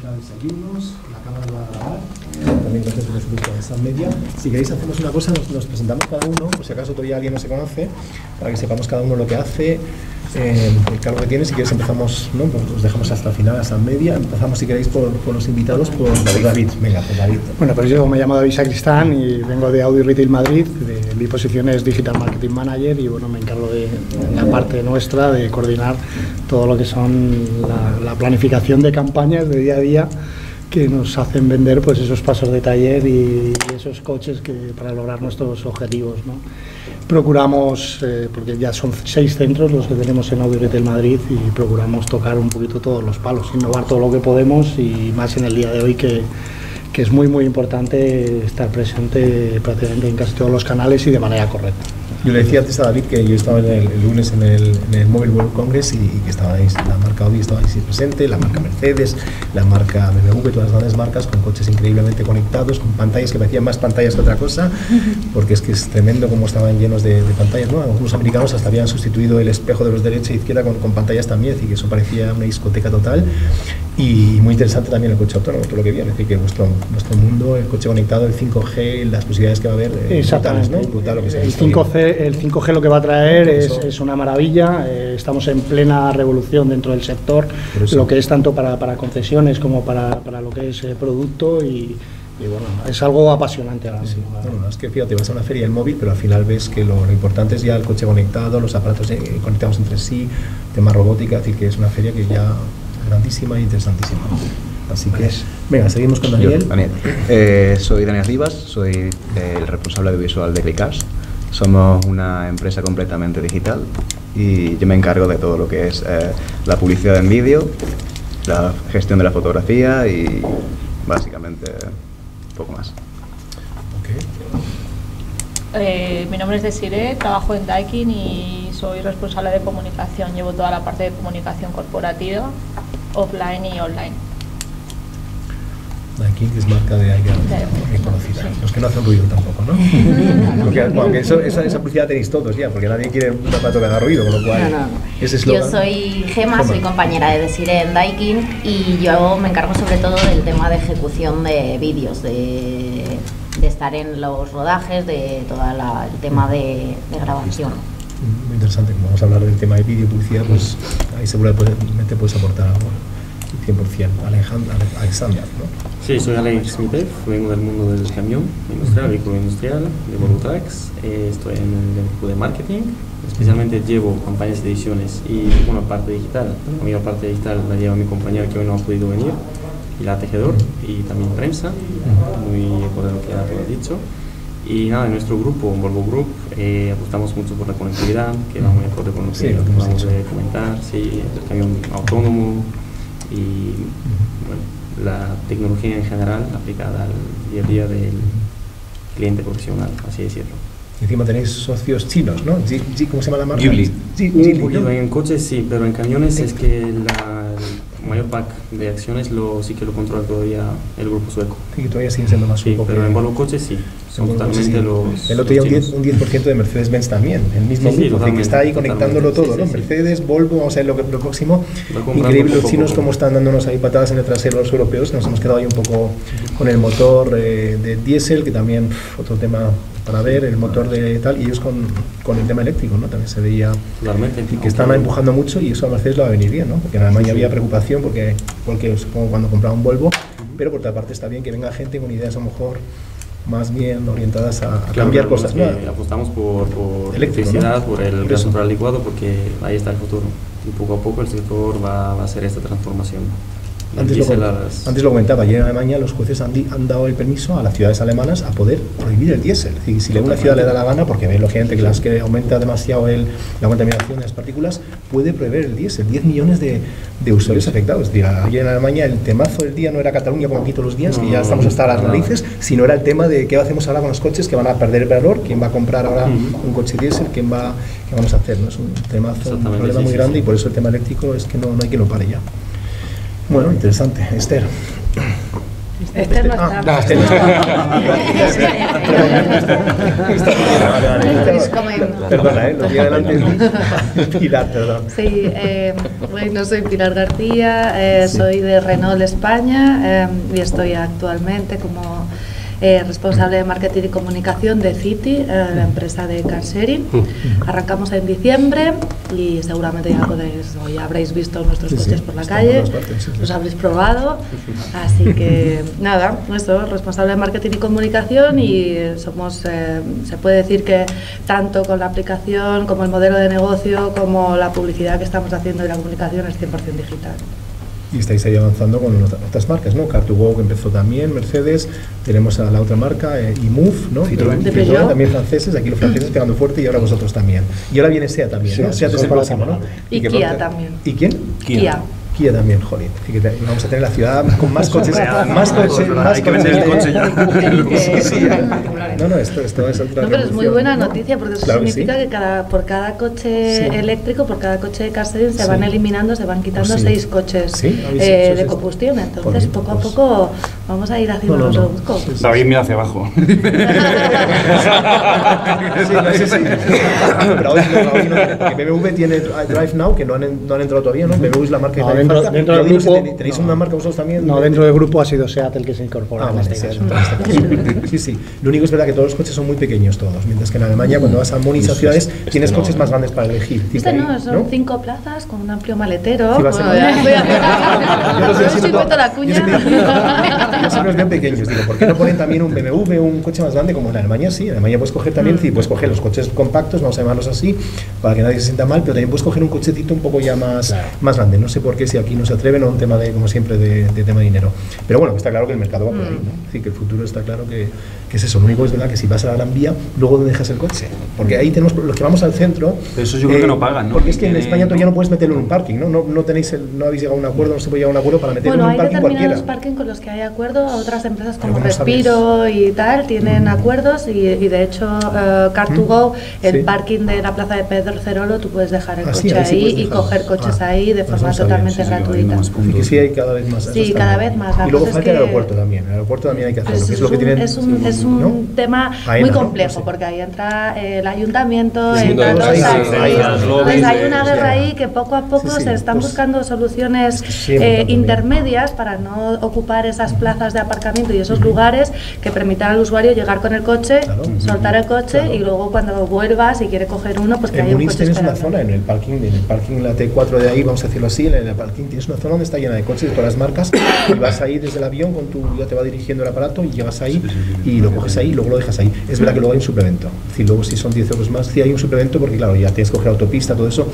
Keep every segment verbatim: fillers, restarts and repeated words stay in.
Facultad de Desayunos, la Cámara lo va a grabar, también gracias por supuesto a SunMedia. Si queréis hacemos una cosa, nos, nos presentamos cada uno, por si acaso todavía alguien no se conoce, para que sepamos cada uno lo que hace, eh, el cargo que tiene. Si queréis empezamos, ¿no? Pues os dejamos hasta el final a SunMedia. Empezamos si queréis por, por los invitados, por David. David. Venga, pues David. Bueno, pues yo me llamo David Sacristán y vengo de Audi Retail Madrid. De, mi posición es Digital Marketing Manager y bueno, me encargo de, de la parte nuestra de coordinar todo lo que son la, la planificación de campañas de día a día que nos hacen vender pues esos pasos de taller y esos coches que para lograr nuestros objetivos, ¿no? Procuramos, eh, porque ya son seis centros los que tenemos en Audi Retail Madrid y procuramos tocar un poquito todos los palos, innovar todo lo que podemos y más en el día de hoy que, que es muy muy importante estar presente prácticamente en casi todos los canales y de manera correcta. Yo le decía antes a David que yo estaba el, el lunes en el, en el Mobile World Congress y, y que estabais, la marca Audi estaba ahí presente, la marca Mercedes, la marca B M W, todas las grandes marcas con coches increíblemente conectados, con pantallas que parecían más pantallas que otra cosa, porque es que es tremendo cómo estaban llenos de, de pantallas, ¿no? Algunos americanos hasta habían sustituido el espejo de los de derecha e izquierda con, con pantallas también, y que eso parecía una discoteca total. Y muy interesante también el coche autónomo, todo lo que viene, es decir, que vuestro, vuestro mundo, el coche conectado, el cinco G, las posibilidades que va a haber, eh, brutales, ¿no? Brutal, lo que sea, el cinco G. El cinco G lo que va a traer es, es una maravilla, eh, estamos en plena revolución dentro del sector, lo que es tanto para, para concesiones como para, para lo que es eh, producto y, y bueno, es algo apasionante ahora mismo. Sí. Bueno, es que fíjate, vas a una feria del móvil, pero al final ves que lo, lo importante es ya el coche conectado, los aparatos eh, conectados entre sí, tema robótica, así que es una feria que ya grandísima e interesantísima. Así que, es. Venga, seguimos con Daniel. Yo, Daniel. Eh, soy Daniel Rivas, soy eh, el responsable audiovisual de Clicars. Somos una empresa completamente digital y yo me encargo de todo lo que es eh, la publicidad en vídeo, la gestión de la fotografía y básicamente poco más. Okay. Eh, mi nombre es Desirée, trabajo en Daikin y soy responsable de comunicación. Llevo toda la parte de comunicación corporativa, offline y online. Aquí, que es marca de aire conocida. Los que no hacen ruido tampoco, ¿no? Porque, bueno, que eso, esa, esa publicidad tenéis todos ya, porque nadie quiere un aparato que haga ruido, con lo cual no, no. Ese eslogan. Yo soy Gema, Gema, soy compañera de Desirée en Daikin y yo me encargo sobre todo del tema de ejecución de vídeos, de, de estar en los rodajes, de todo el tema de, de grabación. Muy interesante, como vamos a hablar del tema de vídeo y publicidad, pues ahí seguramente puedes aportar algo. cien por cien, Alejandra, Alexander, ¿no? Sí, soy Aleks Mitev, vengo del mundo del camión industrial, vehículo industrial, de Volvo Trucks, eh, estoy en el equipo de marketing, especialmente llevo campañas de ediciones y una parte digital, a mí la parte digital la lleva mi compañero que hoy no ha podido venir, y la tejedor, y también prensa, muy acorde a lo que ya todo dicho. Y nada, en nuestro grupo, Volvo Group, eh, apostamos mucho por la conectividad, que va muy acorde con lo que sí, acabamos de comentar, sí, el camión autónomo, y bueno, la tecnología en general aplicada al día a día del cliente profesional, así decirlo. Encima tenéis socios chinos, ¿no? G G ¿Cómo se llama la marca? Yulín. ¿No? En coches sí, pero en camiones es que la el mayor pack de acciones lo, sí que lo controla todavía el grupo sueco. Y sí, todavía sigue siendo más sueco. Sí, pero en Volvo Coches sí. Son totalmente sí. Los, el otro día un diez por ciento de Mercedes-Benz también, el mismo sí, grupo, sí, que está ahí conectándolo todo, sí, sí, ¿no? Sí. Mercedes, Volvo, vamos a ver lo, lo próximo. Increíble los chinos como están dándonos ahí patadas en el trasero los europeos, nos hemos quedado ahí un poco con el motor eh, de diésel, que también pff, otro tema para ver, el motor de tal, y ellos con, con el tema eléctrico, ¿no? También se veía totalmente, que están empujando mucho y eso a Mercedes lo va a venir bien, ¿no? Porque en Alemania había preocupación, porque cualquier, supongo cuando compraba un Volvo, pero por otra parte está bien que venga gente con ideas a lo mejor más bien orientadas a, a claro, cambiar cosas. ¿No? Apostamos por, por electricidad, ¿no? Por el gas natural licuado, porque ahí está el futuro. Y poco a poco el sector va, va a hacer esta transformación. Antes lo, las... antes lo comentaba, ayer en Alemania los jueces han, di, han dado el permiso a las ciudades alemanas a poder prohibir el diésel. Si, si una ciudad le da la gana, porque ve lógicamente que, las que aumenta demasiado el, la contaminación de las partículas, puede prohibir el diésel. diez millones de, de usuarios afectados. Es decir, ayer en Alemania el temazo del día no era Cataluña como aquí todos los días, no, que ya estamos hasta las narices, sino era el tema de qué hacemos ahora con los coches, que van a perder el valor, quién va a comprar ahora un coche diésel, quién va, qué vamos a hacer. ¿No? Es un temazo, un problema muy grande y por eso el tema eléctrico es que no, no hay quien lo pare ya. Bueno, interesante. Esther. Este no está. No, este no está. Es como en... Perdona, ¿eh? Lo vi adelante. Pilar, perdón. Sí, eh, bueno, soy Pilar García, eh, soy de Renault España eh, y estoy actualmente como eh, responsable de marketing y comunicación de City, eh, la empresa de carsharing. Arrancamos en diciembre y seguramente ya podréis o ya habréis visto nuestros sí, coches sí, por la calle, partes, sí, sí. Los habréis probado, así que nada, eso, responsable de marketing y comunicación y somos, eh, se puede decir que tanto con la aplicación como el modelo de negocio como la publicidad que estamos haciendo y la comunicación es cien por cien digital. Y estáis ahí avanzando con otras marcas, ¿no? Car to Go, que empezó también, Mercedes, tenemos a la otra marca, eh, Imuf, ¿no? Citroën, Citroën, también franceses, aquí los franceses pegando fuerte y ahora vosotros también. Y ahora viene SEA también, sí, ¿no? SEA es el próximo, ¿no? Y Kia también. ¿Y quién? Kia. Kia también, jolín. Vamos a tener la ciudad con más coches, más coches, más coches. Hay que coche ya. No, no, esto, esto es otra. No, pero es muy buena noticia porque eso claro significa que, sí. que cada, por cada coche sí. eléctrico, por cada coche de carsharing se sí. van eliminando, se van quitando sí. seis coches sí. eh, de combustión. Entonces, por poco a poco vamos a ir haciendo no, no, no. los coches. Sí, sí. David mira hacia abajo. sí, no, sí, sí. Pero hoy no, que B M W tiene Drive Now, que no han, no han entrado todavía, ¿no? B M W es la marca no, que dentro, falta. Dentro del grupo. ¿Tenéis no. una marca vosotros también? No, dentro del grupo ha sido Seat el que se incorpora. Ah, vale, sí, sí. Lo único es verdad que todos los coches son muy pequeños todos, mientras que en Alemania cuando vas a Múnich a ciudades este tienes no. coches más grandes para elegir. Este no, son ¿no? cinco plazas con un amplio maletero. Sí, bueno, yo siempre cuento la cuña. Los son bien pequeños, digo, ¿por qué no ponen también un B M W, un coche más grande como en Alemania? Sí, en Alemania puedes coger también, sí, puedes coger los coches compactos, vamos a llamarlos así, para que nadie se sienta mal, pero también puedes coger un cochecito un poco ya más, claro. más grande. No sé por qué si aquí no se atreven o un tema de, como siempre, de, de tema de dinero. Pero bueno, está claro que el mercado va por ahí, ¿no? Así que el futuro está claro que, que es eso. Lo único es verdad que si vas a la Gran Vía, luego ¿dónde dejas el coche? Porque ahí tenemos, los que vamos al centro... Pero eso yo creo eh, que no pagan, ¿no? Porque es que en España todavía no puedes meterlo en un parking, ¿no? No, no, tenéis el, no habéis llegado a un acuerdo, no se puede llegar a un acuerdo para meterlo bueno, en un parking cualquiera. Bueno, hay determinados parking con los que hay acuerdo, otras empresas como no Respiro sabes. Y tal tienen mm. acuerdos y, y de hecho uh, Car to Go, mm. el sí. parking de la plaza de Pedro Cerolo, tú puedes dejar el ah, coche sí, ahí, ahí sí y coger coches ah, ahí de forma totalmente sí, gratuita. Y que sí hay cada vez más. Sí, cada vez más. Y luego falta el aeropuerto también, el aeropuerto también hay que hacerlo. Es un Un tema Aena, muy complejo, ¿no? Sí. Porque ahí entra el ayuntamiento, sí, entra los sí, sí, sí, hay una guerra ahí que poco a poco sí, sí, se están pues, buscando soluciones sí, eh, intermedias para no ocupar esas plazas de aparcamiento y esos uh-huh. lugares que permitan al usuario llegar con el coche, claro, soltar uh-huh. el coche claro. y luego cuando vuelva, si quiere coger uno, pues que haya un coche tienes una zona en el parking, en el parking la T cuatro de ahí, vamos a decirlo así, en el parking tienes una zona donde está llena de coches de todas las marcas y vas ahí desde el avión, con tu, ya te va dirigiendo el aparato y llegas ahí sí, sí, sí, y lo coges ahí y luego lo dejas ahí. Es verdad que luego hay un suplemento. Es decir, luego si son diez euros más, sí hay un suplemento porque claro, ya tienes que coger autopista, todo eso,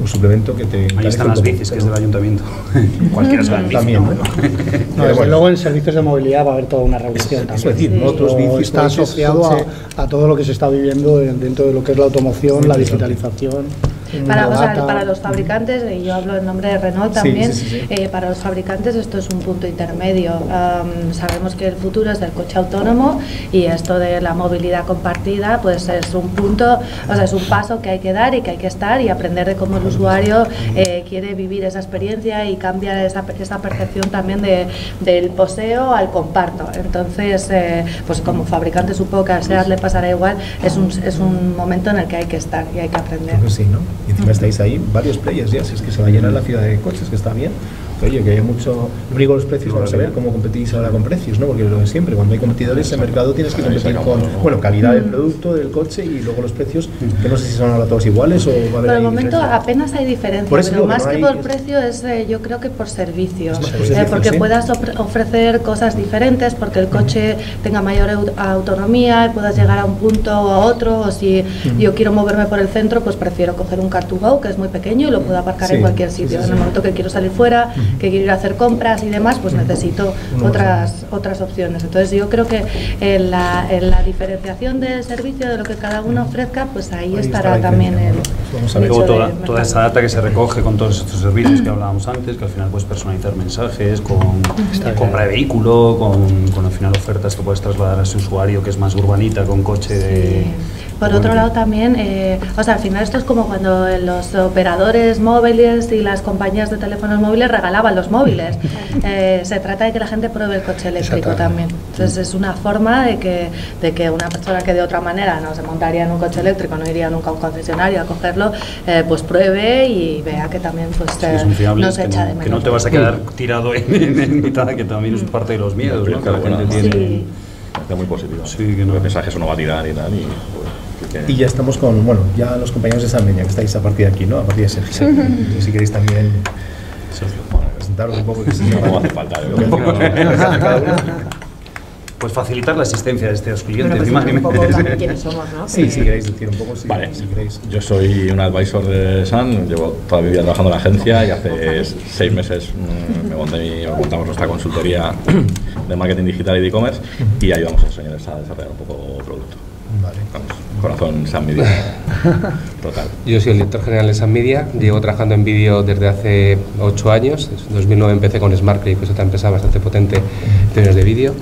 un suplemento que te... Ahí están las bicis, que es del ayuntamiento. Cualquiera es la bici. También, ¿no? No, no, bueno. Luego en servicios de movilidad va a haber toda una revolución también. Es decir, sí. otros bicis, está asociado a, a todo lo que se está viviendo dentro de lo que es la automoción, sí, la digitalización. Para, o sea, para los fabricantes, y yo hablo en nombre de Renault también, sí, sí, sí, sí. Eh, para los fabricantes esto es un punto intermedio. Um, sabemos que el futuro es el coche autónomo y esto de la movilidad compartida pues es un punto, o sea, es un paso que hay que dar y que hay que estar y aprender de cómo el usuario eh, quiere vivir esa experiencia y cambia esa, esa percepción también de, del poseo al comparto. Entonces, eh, pues como fabricante supongo que a SEAT le pasará igual, es un, es un momento en el que hay que estar y hay que aprender. Creo que sí, ¿no? Y encima estáis ahí varios players ya, si es que se va a llenar la ciudad de coches, que está bien. Oye, que hay mucho... Brigo los precios, vamos a ver cómo competís ahora con precios, ¿no? Porque lo de siempre, cuando hay competidores en el mercado tienes que competir con, bueno, calidad del producto, del coche y luego los precios, que no sé si son ahora todos iguales o va a haber... Por el momento apenas hay diferencia, pero más que por precio es, yo creo que por servicios, porque puedas ofrecer cosas diferentes, porque el coche tenga mayor autonomía, puedas llegar a un punto o a otro, o si yo quiero moverme por el centro, pues prefiero coger un Car to Go, que es muy pequeño y lo puedo aparcar en cualquier sitio. En el momento que quiero salir fuera, que quiero ir a hacer compras y demás, pues necesito otras otras opciones. Entonces yo creo que en la, en la diferenciación del servicio, de lo que cada uno ofrezca, pues ahí, ahí estará también el... Vamos a ver toda, toda esa data que se recoge con todos estos servicios que hablábamos antes, que al final puedes personalizar mensajes, con la compra de vehículo, con, con al final ofertas que puedes trasladar a ese usuario que es más urbanita, con coche de... Sí. Por otro lado también, eh, o sea, al final esto es como cuando los operadores móviles y las compañías de teléfonos móviles regalaban los móviles. Eh, se trata de que la gente pruebe el coche eléctrico también. Entonces es una forma de que, de que una persona que de otra manera no se montaría en un coche eléctrico, no iría nunca a un concesionario a cogerlo, eh, pues pruebe y vea que también pues, sí, eh, fiable, no se echa no, de menos. Que no te vas a quedar tirado en, en, en mitad, que también es parte de los miedos, ¿no? Que la gente tiene. Sí. Está muy positivo. Sí, que no. El mensaje eso no va a tirar y tal. Y, bueno, y ya estamos con, bueno, ya los compañeros de SunMedia que estáis a partir de aquí, ¿no? A partir de Sergio. Si queréis también presentaros un poco. Que sí, no hace falta. Pues facilitar la asistencia de estos clientes. Bueno, pues, un poco también quiénes somos, ¿no? Sí, sí, si queréis decir un poco. Si, vale, si queréis. Yo soy un advisor de Sun, llevo toda mi vida trabajando en la agencia y hace seis meses me monté y montamos nuestra consultoría de marketing digital y de e-commerce y ayudamos a los señores a desarrollar un poco producto. Vale. Vamos, corazón SunMedia total. Yo soy el director general de SunMedia, llevo trabajando en vídeo desde hace ocho años. En dos mil nueve empecé con SmartClick, que es otra empresa bastante potente en términos de vídeo.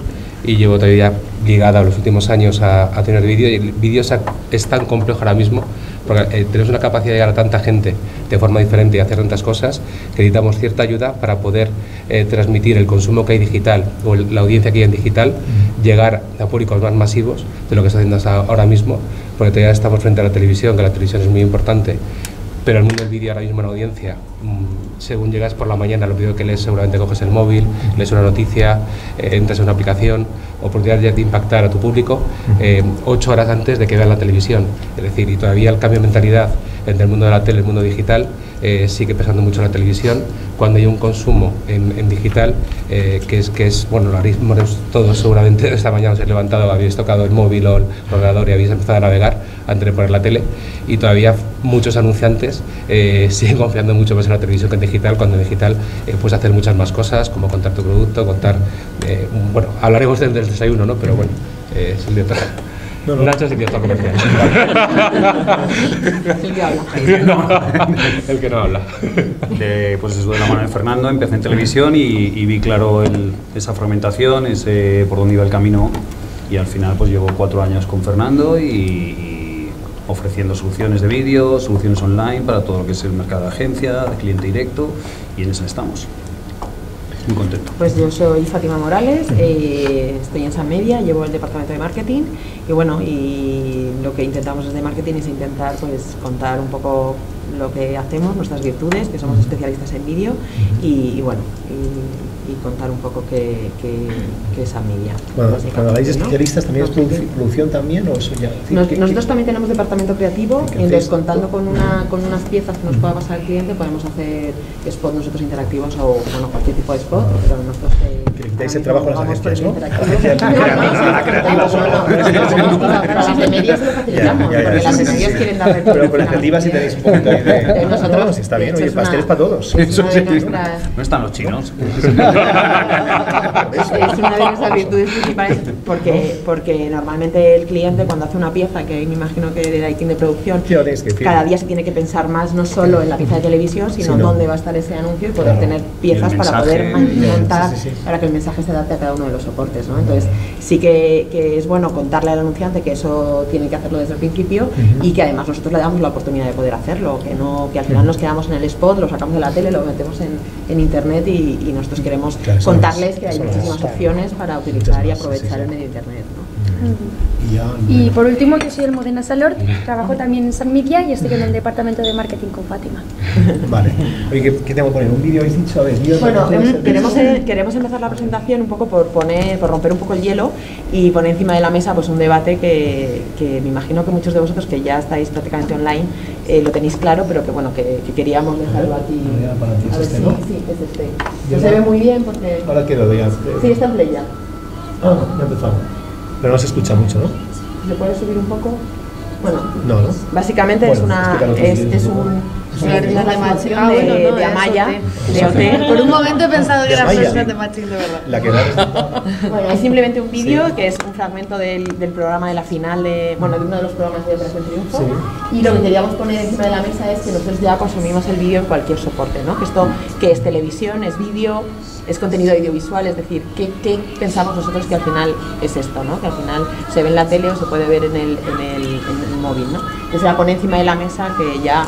Y llevo todavía ligada los últimos años a, a tener vídeo, y el vídeo es tan complejo ahora mismo porque eh, tenemos una capacidad de llegar a tanta gente de forma diferente y hacer tantas cosas que necesitamos cierta ayuda para poder eh, transmitir el consumo que hay digital o el, la audiencia que hay en digital, llegar a públicos más masivos de lo que está haciendo hasta ahora mismo, porque todavía estamos frente a la televisión, que la televisión es muy importante, pero el mundo del vídeo ahora mismo en audiencia, según llegas por la mañana, lo primero que lees seguramente coges el móvil, lees una noticia, eh, entras en una aplicación, oportunidad de impactar a tu público eh, ocho horas antes de que vean la televisión. Es decir, y todavía el cambio de mentalidad entre el mundo de la tele y el mundo digital eh, sigue pesando mucho en la televisión, cuando hay un consumo en, en digital eh, que, es, que es, bueno, lo haríamos todos seguramente, esta mañana os he levantado, habéis tocado el móvil o el ordenador y habéis empezado a navegar antes de poner la tele, y todavía muchos anunciantes eh, siguen confiando mucho más en la televisión que en digital, cuando en digital eh, puedes hacer muchas más cosas, como contar tu producto, contar, eh, bueno, hablaremos del, del desayuno, ¿no? Pero bueno, eh, es el de No, no. Nacho es el director comercial. El que habla. El que no habla. El que no habla. De, pues eso, de la mano de Fernando, empecé en televisión y, y vi claro el, esa fragmentación, ese por dónde iba el camino, y al final pues llevo cuatro años con Fernando y, y ofreciendo soluciones de vídeo, soluciones online para todo lo que es el mercado de agencia, de cliente directo, y en eso estamos. Muy contento. Pues yo soy Fátima Morales, eh, estoy en SunMedia, llevo el departamento de marketing y bueno, y lo que intentamos desde marketing es intentar pues contar un poco lo que hacemos, nuestras virtudes, que somos especialistas en vídeo y, y bueno, y, y contar un poco qué es SunMedia. Bueno, cuando habláis de especialistas, ¿también es produ producción también o eso ya? Nos, ¿qué, nosotros qué? También tenemos departamento creativo y entonces contando con, una, con unas piezas que nos pueda pasar el cliente podemos hacer spots nosotros interactivos o bueno, cualquier tipo de spot, ah, pero nosotros... Eh, necesitáis el trabajo en las agencias, ¿no? La creativa solo. Las medias lo facilitamos, porque las medias quieren darle... Pero con las creativas sí tenéis punto. De, no, nosotros, no, si está bien, oye, pasteles para todos. Eso sí. Nuestra... No están los chinos. Es una de nuestras virtudes principales porque, porque normalmente el cliente cuando hace una pieza, que me imagino que de Daikin de producción, cada día se tiene que pensar más no solo en la pieza de televisión, sino sí, no. dónde va a estar ese anuncio y poder claro. tener piezas mensaje, para poder montar, sí, sí, sí. para que el mensaje se adapte a cada uno de los soportes, ¿no? Entonces sí que, que es bueno contarle al anunciante que eso tiene que hacerlo desde el principio uh-huh. y que además nosotros le damos la oportunidad de poder hacerlo. Que, no, que al final nos quedamos en el spot, lo sacamos de la tele, lo metemos en, en internet y, y nosotros queremos claro, contarles que hay muchísimas opciones para utilizar y aprovechar el medio internet, ¿no? Y por último, yo soy Almudena Salord, trabajo también en SunMedia y estoy en el departamento de marketing con Fátima. Vale. Oye, ¿qué, qué tengo que poner? ¿Un vídeo habéis dicho? A ver, bueno, queremos, queremos empezar la presentación un poco por, poner, por romper un poco el hielo y poner encima de la mesa pues un debate que, que me imagino que muchos de vosotros que ya estáis prácticamente online eh, lo tenéis claro, pero que bueno, que, que queríamos dejarlo aquí. A ver, sí, sí, es este. No se ve muy bien porque... Ahora que lo veas. Sí, está en play ya. Ah, ya empezamos. Pero no se escucha mucho, ¿no? ¿Se puede subir un poco? Bueno, no, ¿no? Básicamente bueno, es, una, es, es un... Claro, es la de Machín, ah, bueno, no, de Amaya, de Hotel. Por un momento he pensado que era la de Machín, de verdad. La que bueno, es simplemente un vídeo, sí, que es un fragmento del, del programa de la final, de, bueno, de uno de los programas de Operación Triunfo. Sí. Y lo que queríamos poner encima de la mesa es que nosotros ya consumimos el vídeo en cualquier soporte, ¿no? Que esto, que es televisión, es vídeo, es contenido audiovisual, es decir, ¿qué, qué pensamos nosotros que al final es esto, ¿no? Que al final se ve en la tele o se puede ver en el, en el, en el móvil, ¿no? Entonces la poner encima de la mesa que ya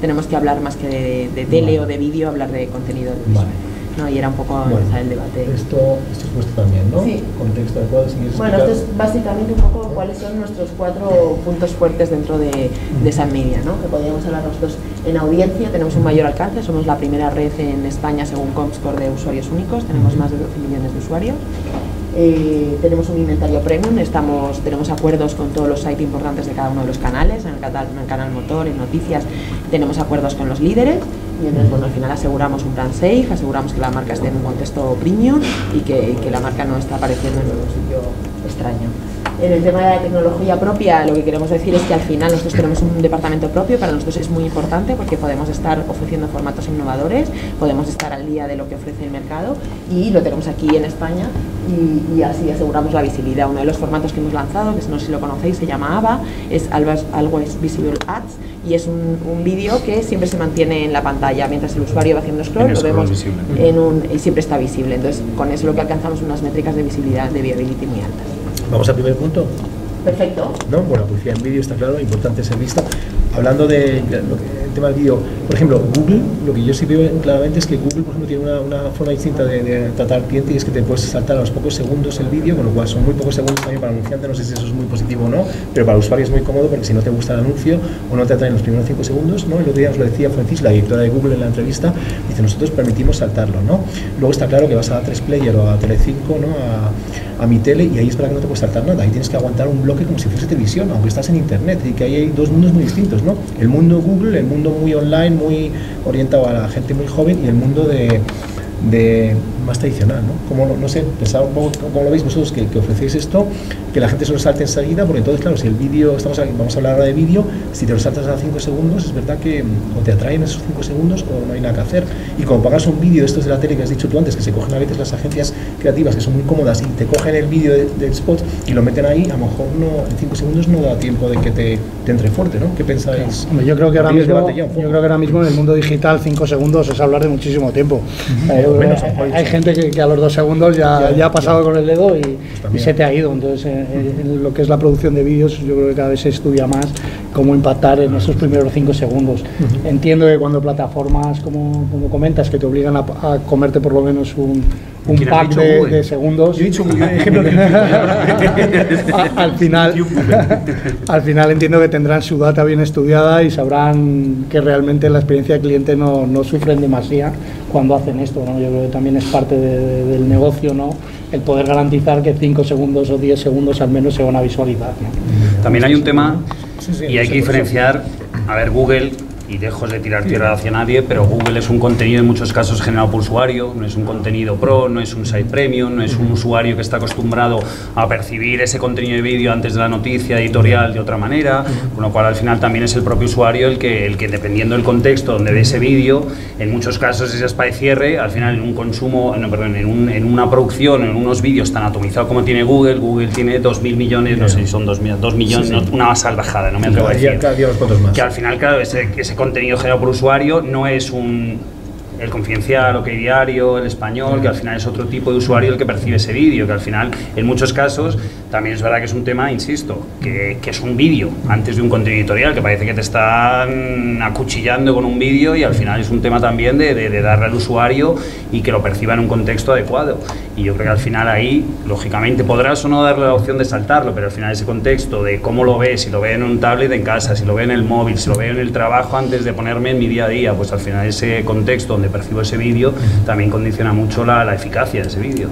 tenemos que hablar más que de, de tele, vale, o de vídeo, hablar de contenido de vale. ¿No? Y era un poco bueno, el debate. Esto, esto es vuestro también, ¿no? Sí. Contexto adecuado, si quieres explicar. Bueno, esto es básicamente un poco cuáles son nuestros cuatro puntos fuertes dentro de, de SunMedia, ¿no? Que podríamos hablar nosotros en audiencia, tenemos un mayor alcance, somos la primera red en España según ComScore de usuarios únicos, tenemos más de doce millones de usuarios. Eh, tenemos un inventario premium, estamos, tenemos acuerdos con todos los sites importantes de cada uno de los canales, en el, canal, en el canal motor, en noticias, tenemos acuerdos con los líderes y entonces, bueno, al final aseguramos un brand safe, aseguramos que la marca esté en un contexto premium y que, que la marca no está apareciendo en ningún sitio extraño. En el tema de la tecnología propia, lo que queremos decir es que al final nosotros tenemos un departamento propio, para nosotros es muy importante porque podemos estar ofreciendo formatos innovadores, podemos estar al día de lo que ofrece el mercado y lo tenemos aquí en España y, y así aseguramos la visibilidad. Uno de los formatos que hemos lanzado, que no sé si lo conocéis, se llama AVA, es Always Visible Ads y es un, un vídeo que siempre se mantiene en la pantalla mientras el usuario va haciendo scroll, lo vemos en un, y siempre está visible. Entonces con eso lo que alcanzamos unas métricas de visibilidad, de viability muy altas. Vamos al primer punto. Perfecto. ¿No? Bueno, publicidad en vídeo está claro, importante ser vista. Hablando del de tema del vídeo, por ejemplo, Google, lo que yo sí veo claramente es que Google, por ejemplo, tiene una, una forma distinta de, de tratar al cliente y es que te puedes saltar a los pocos segundos el vídeo, con lo cual son muy pocos segundos también para el anunciante, no sé si eso es muy positivo o no, pero para el usuario es muy cómodo porque si no te gusta el anuncio o no te atraen los primeros cinco segundos, ¿no? El otro día nos lo decía Francis, la directora de Google en la entrevista, dice, nosotros permitimos saltarlo, ¿no? Luego está claro que vas a tres player o a Telecinco, ¿no? A, a mi tele y ahí es para que no te puedes saltar nada, ahí tienes que aguantar un bloque como si fuese televisión, aunque estás en internet y que ahí hay dos mundos muy distintos, ¿no? El mundo Google, el mundo muy online, muy orientado a la gente muy joven y el mundo de, de más tradicional, ¿no? Como, no sé, pensaba un poco, ¿cómo lo veis vosotros que, que ofrecéis esto? Que la gente se lo salte enseguida, porque entonces, claro, si el vídeo, estamos aquí, vamos a hablar ahora de vídeo, si te lo saltas a cinco segundos, es verdad que o te atraen esos cinco segundos o no hay nada que hacer. Y cuando pagas un vídeo de estos de la tele que has dicho tú antes, que se cogen a veces las agencias creativas, que son muy cómodas, y te cogen el vídeo de, del spot y lo meten ahí, a lo mejor no, en cinco segundos no da tiempo de que te, te entre fuerte, ¿no? ¿Qué pensáis? Hombre, yo, creo que ahora mismo, yo creo que ahora mismo en el mundo digital cinco segundos es hablar de muchísimo tiempo. Uh-huh. eh, menos, hay, hay gente que, que a los dos segundos ya, ya ha pasado ya con el dedo y, y se te ha ido, entonces... Eh, en lo que es la producción de vídeos, yo creo que cada vez se estudia más cómo impactar en esos primeros cinco segundos. Uh-huh. Entiendo que cuando plataformas, como, como comentas, que te obligan a, a comerte por lo menos un, un pack de, de segundos, yo he dicho, ejemplo, al final al final entiendo que tendrán su data bien estudiada y sabrán que realmente la experiencia del cliente no, no sufren demasiado cuando hacen esto, ¿no? Yo creo que también es parte de, de, del negocio, ¿no? El poder garantizar que cinco segundos o diez segundos al menos se van a visualizar, ¿no? También hay un tema, sí, sí, y hay que diferenciar, a ver, Google, y lejos de tirar tierra hacia nadie, pero Google es un contenido en muchos casos generado por usuario, no es un contenido pro, no es un site premium, no es un usuario que está acostumbrado a percibir ese contenido de vídeo antes de la noticia editorial de otra manera, con lo cual al final también es el propio usuario el que, el que dependiendo del contexto donde ve ese vídeo, en muchos casos es para de cierre, al final en un consumo, no, perdón, en, un, en una producción, en unos vídeos tan atomizados como tiene Google, Google tiene dos mil millones, no sé si son dos millones, sí, sí. No, una salvajada, no me atrevo a decir. Cada día los cuantos más. Que al final, claro, ese, ese contenido generado por usuario no es un el confidencial, OK Diario, El Español, que al final es otro tipo de usuario el que percibe ese vídeo, que al final en muchos casos también es verdad que es un tema, insisto, que, que es un vídeo antes de un contenido editorial, que parece que te están acuchillando con un vídeo y al final es un tema también de, de, de darle al usuario y que lo perciba en un contexto adecuado. Y yo creo que al final ahí, lógicamente, podrás o no darle la opción de saltarlo, pero al final ese contexto de cómo lo ves, si lo veo en un tablet en casa, si lo veo en el móvil, si lo veo en el trabajo antes de ponerme en mi día a día, pues al final ese contexto donde percibo ese vídeo también condiciona mucho la, la eficacia de ese vídeo.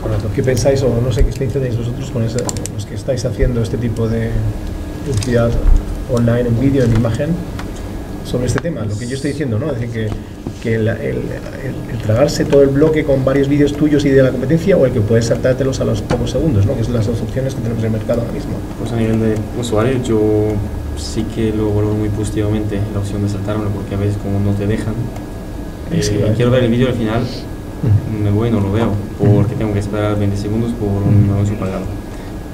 Correcto. ¿Qué pensáis o no sé qué estáis tenéis vosotros con ese, los que estáis haciendo este tipo de publicidad online, en vídeo, en imagen, sobre este tema? Lo que yo estoy diciendo, ¿no? Es decir, que que el, el, el, el tragarse todo el bloque con varios vídeos tuyos y de la competencia o el que puedes saltártelos a los pocos segundos, ¿no? Que son las dos opciones que tenemos en el mercado ahora mismo. Pues a nivel de usuario, yo, sí que lo valoro muy positivamente, la opción de saltármelo, porque a veces como no te dejan. Eh, sí, quiero ver el vídeo al final, me voy y no lo veo, porque tengo que esperar veinte segundos por un anuncio pagado.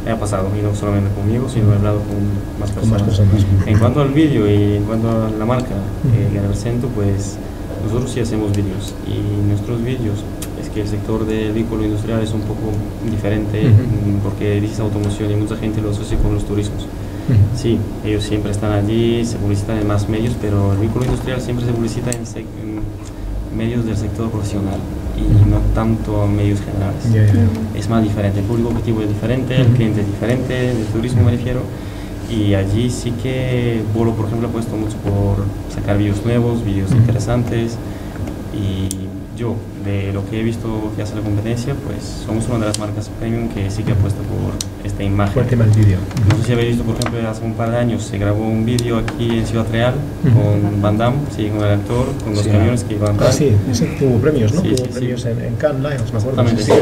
Ha pasado, y no solamente conmigo, sino he hablado con más personas. Con más personas. En cuanto al vídeo y en cuanto a la marca eh, que represento, pues nosotros sí hacemos vídeos, y nuestros vídeos, es que el sector del vehículo industrial es un poco diferente, uh-huh. porque dices automoción y mucha gente lo asocia con los turismos. Uh-huh. Sí, ellos siempre están allí, se publicitan en más medios, pero el vehículo industrial siempre se publicita en, sec en medios del sector profesional y no tanto en medios generales. Yeah, yeah. Es más diferente, el público objetivo es diferente, uh-huh. el cliente es diferente, del turismo me refiero. Y allí sí que Volo, por ejemplo, ha puesto mucho por sacar vídeos nuevos, vídeos uh-huh. interesantes. Y yo, de lo que he visto que hace la competencia, pues somos una de las marcas premium que sí que ha puesto por esta imagen. Por el tema del vídeo. No sé si habéis visto, por ejemplo, hace un par de años se grabó un vídeo aquí en Ciudad Real uh-huh. con Van Damme, sí, con el actor, con los sí, camiones que iban. Ah, sí, sí, hubo premios, ¿no? Sí, hubo sí, premios sí. En, en Cannes, me acuerdo. Exactamente, sí.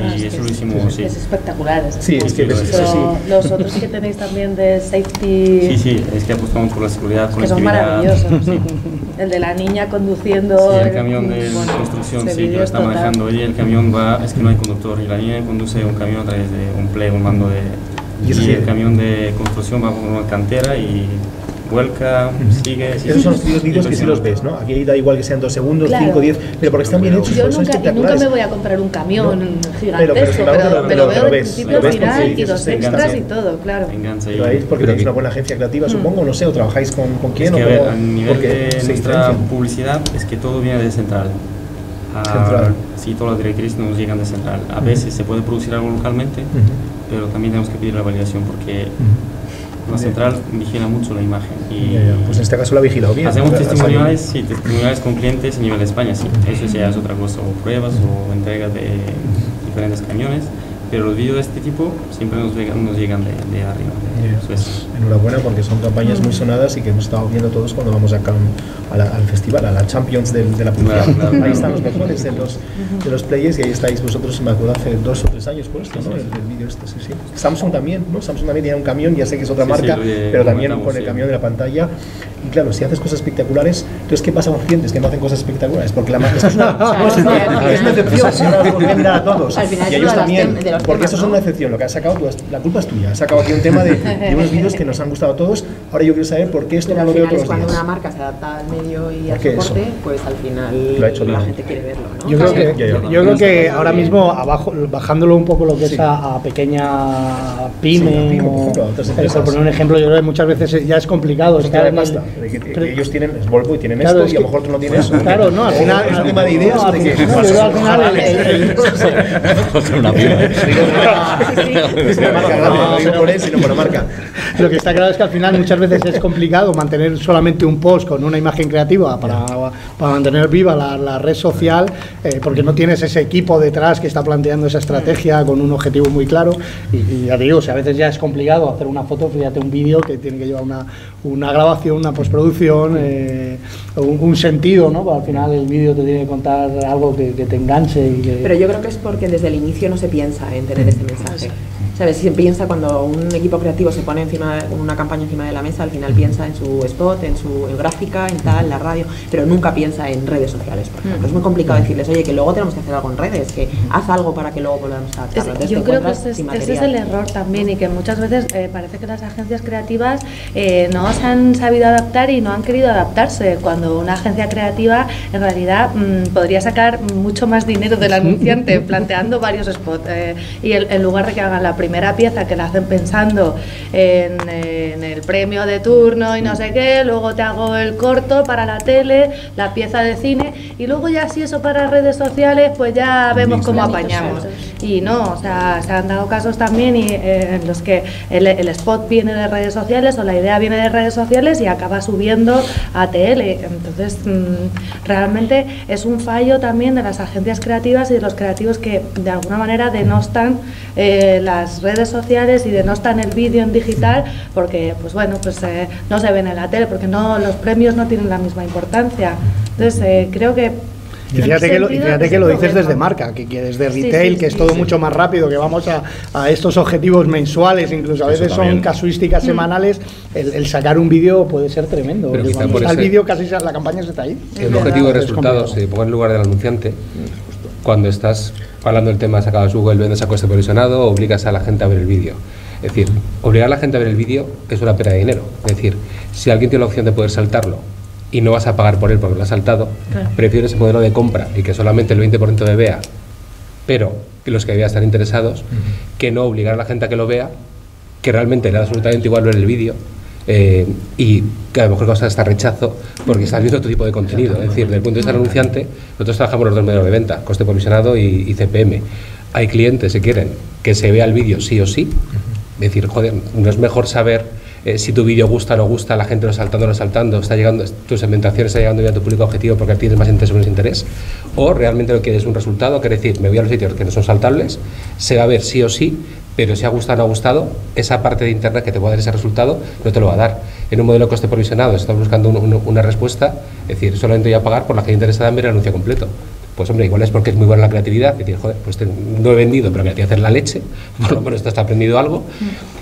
Ah, y es eso lo hicimos, sí. Es espectacular. Es sí, es que lo, eso sí. Los otros que tenéis también de safety. Sí, sí, es que apostamos por la seguridad, con la actividad. Que son maravillosos. Sí. El de la niña conduciendo. Sí, el camión de bueno, construcción, sí, que lo está total. manejando ella. El camión va, es que no hay conductor, y la niña conduce un camión a través de un play, un mando de. Y, y el camión de construcción va por una cantera y vuelca, sigue. Sí, esos son los vídeos que si sí los ves, ¿no? Aquí da igual que sean dos segundos, claro. cinco, diez, pero porque están bien hechos. Yo nunca, nunca me voy a comprar un camión no. gigantesco, pero, pero, pero, pero, pero veo del principio al final y los extras y todo, claro. Enganza ahí. Pero ahí es porque tenéis una buena agencia creativa, mm. supongo, no sé, o trabajáis con, con quién. Es que, o a ver, a nivel de nuestra publicidad es que todo viene de central. Ah, central. Sí, todas las directrices nos llegan de central. A veces se puede producir algo localmente, pero también tenemos que pedir la validación porque la central vigila mucho la imagen. Y pues en este caso la ha vigilado bien. Hacemos testimoniales, sí, testimoniales con clientes a nivel de España, sí. Eso ya es otra cosa, o pruebas o entregas de diferentes camiones. Pero los vídeos de este tipo siempre nos llegan, nos llegan de, de arriba, de yeah. Suecia. Enhorabuena, porque son campañas muy sonadas y que hemos estado viendo todos cuando vamos acá a la, al festival, a la Champions de, de la publicidad. Claro, claro, ahí están los mejores de los, de los players y ahí estáis vosotros, me acuerdo, hace dos o tres años puesto, ¿no? El, el vídeo este, sí, sí. Samsung también, ¿no? Samsung también tiene un camión, ya sé que es otra sí, marca, sí, de, pero también con el sí. camión de la pantalla. Y claro, si haces cosas espectaculares, entonces, ¿qué pasa con clientes que no hacen cosas espectaculares? Porque la marca es una decepción, porque mira a todos. Y ellos también. Porque eso es una excepción, lo que has sacado tú, la culpa es tuya. Has sacado aquí un tema de, de unos vídeos que nos han gustado a todos. Ahora yo quiero saber por qué esto no lo veo todos los días. Cuando una marca se adapta al medio y al soporte, pues al final lo ha hecho la bien. gente quiere verlo, ¿no? Yo creo que, yo, yo, yo creo que ahora mismo, abajo, bajándolo un poco lo que sí. es a, a pequeña pyme, sí, pyme o, por, por poner un ejemplo, yo creo que muchas veces ya es complicado. Es que pasta. El, ellos tienen es Volvo y tienen claro, esto, es que, y a lo mejor tú no tienes eso. Claro, no, al final es un tema de ideas. Al final es una pyme. Lo que está claro es que al final muchas veces es complicado mantener solamente un post con una imagen creativa para, para mantener viva la, la red social, eh, porque no tienes ese equipo detrás que está planteando esa estrategia con un objetivo muy claro. Y, y ya te digo, o sea, a veces ya es complicado hacer una foto, fíjate un vídeo que tiene que llevar una, una grabación, una postproducción, eh, un, un sentido, ¿no? Porque al final el vídeo te tiene que contar algo que, que te enganche. Y que... Pero yo creo que es porque desde el inicio no se piensa en tener ese mensaje. ¿Sabes? Si piensa cuando un equipo creativo se pone encima de una campaña encima de la mesa, al final piensa en su spot, en su en gráfica, en tal, la radio, pero nunca piensa en redes sociales, por ejemplo. Mm. Es muy complicado decirles, oye, que luego tenemos que hacer algo en redes, que haz algo para que luego volvamos a hacerlo. Entonces, yo creo que ese es, ese es el error también y que muchas veces eh, parece que las agencias creativas eh, no se han sabido adaptar y no han querido adaptarse, cuando una agencia creativa en realidad mmm, podría sacar mucho más dinero del anunciante planteando varios spots eh, y el, en lugar de que hagan la primera pieza que la hacen pensando en, en el premio de turno y no sé qué, luego te hago el corto para la tele, la pieza de cine y luego ya si eso para redes sociales pues ya vemos cómo apañamos. Y no, o sea, se han dado casos también y, eh, en los que el, el spot viene de redes sociales o la idea viene de redes sociales y acaba subiendo a tele. Entonces mmm, realmente es un fallo también de las agencias creativas y de los creativos que de alguna manera denostan eh, las redes sociales y de no estar en el vídeo en digital porque pues bueno pues eh, no se ven en la tele porque no los premios no tienen la misma importancia. Entonces eh, creo que Y fíjate que lo, y fíjate que lo dices desde marca, que, que desde retail, sí, sí, que es todo sí, sí. mucho más rápido, que vamos a, a estos objetivos mensuales, incluso a veces son casuísticas semanales, el, el sacar un vídeo puede ser tremendo. Pero quizá por ese, el vídeo casi la campaña se está ahí. El, el objetivo de resultados, se ponga en lugar del anunciante, cuando estás hablando del tema sacado de Google, vendes a coste provisionado, obligas a la gente a ver el vídeo. Es decir, obligar a la gente a ver el vídeo es una pérdida de dinero. Es decir, si alguien tiene la opción de poder saltarlo y no vas a pagar por él porque lo has saltado, claro. prefiero ese modelo de compra y que solamente el veinte por ciento de vea, pero que los que vea están interesados, uh-huh. que no obligar a la gente a que lo vea, que realmente le da absolutamente igual ver el vídeo eh, y que a lo mejor causa hasta rechazo porque estás viendo otro tipo de contenido. Es decir, desde el punto de vista del anunciante, nosotros trabajamos los dos modelos de venta, coste provisionado y, y C P M. Hay clientes que quieren que se vea el vídeo sí o sí, es decir, joder, no es mejor saber... Eh, si tu vídeo gusta o no gusta, la gente lo saltando o no saltando, está llegando, tu segmentación está llegando ya a tu público objetivo porque tienes más interés o menos interés, o realmente lo que es un resultado, que decir, me voy a los sitios que no son saltables, se va a ver sí o sí, pero si ha gustado o no ha gustado, esa parte de internet que te va a dar ese resultado no te lo va a dar. En un modelo de coste provisionado, estás buscando un, un, una respuesta, es decir, solamente voy a pagar por la gente interesada en ver el anuncio completo. Pues hombre, igual es porque es muy buena la creatividad, que joder, pues te, no he vendido, pero me voy a hacer la leche, por lo menos esto está aprendido algo,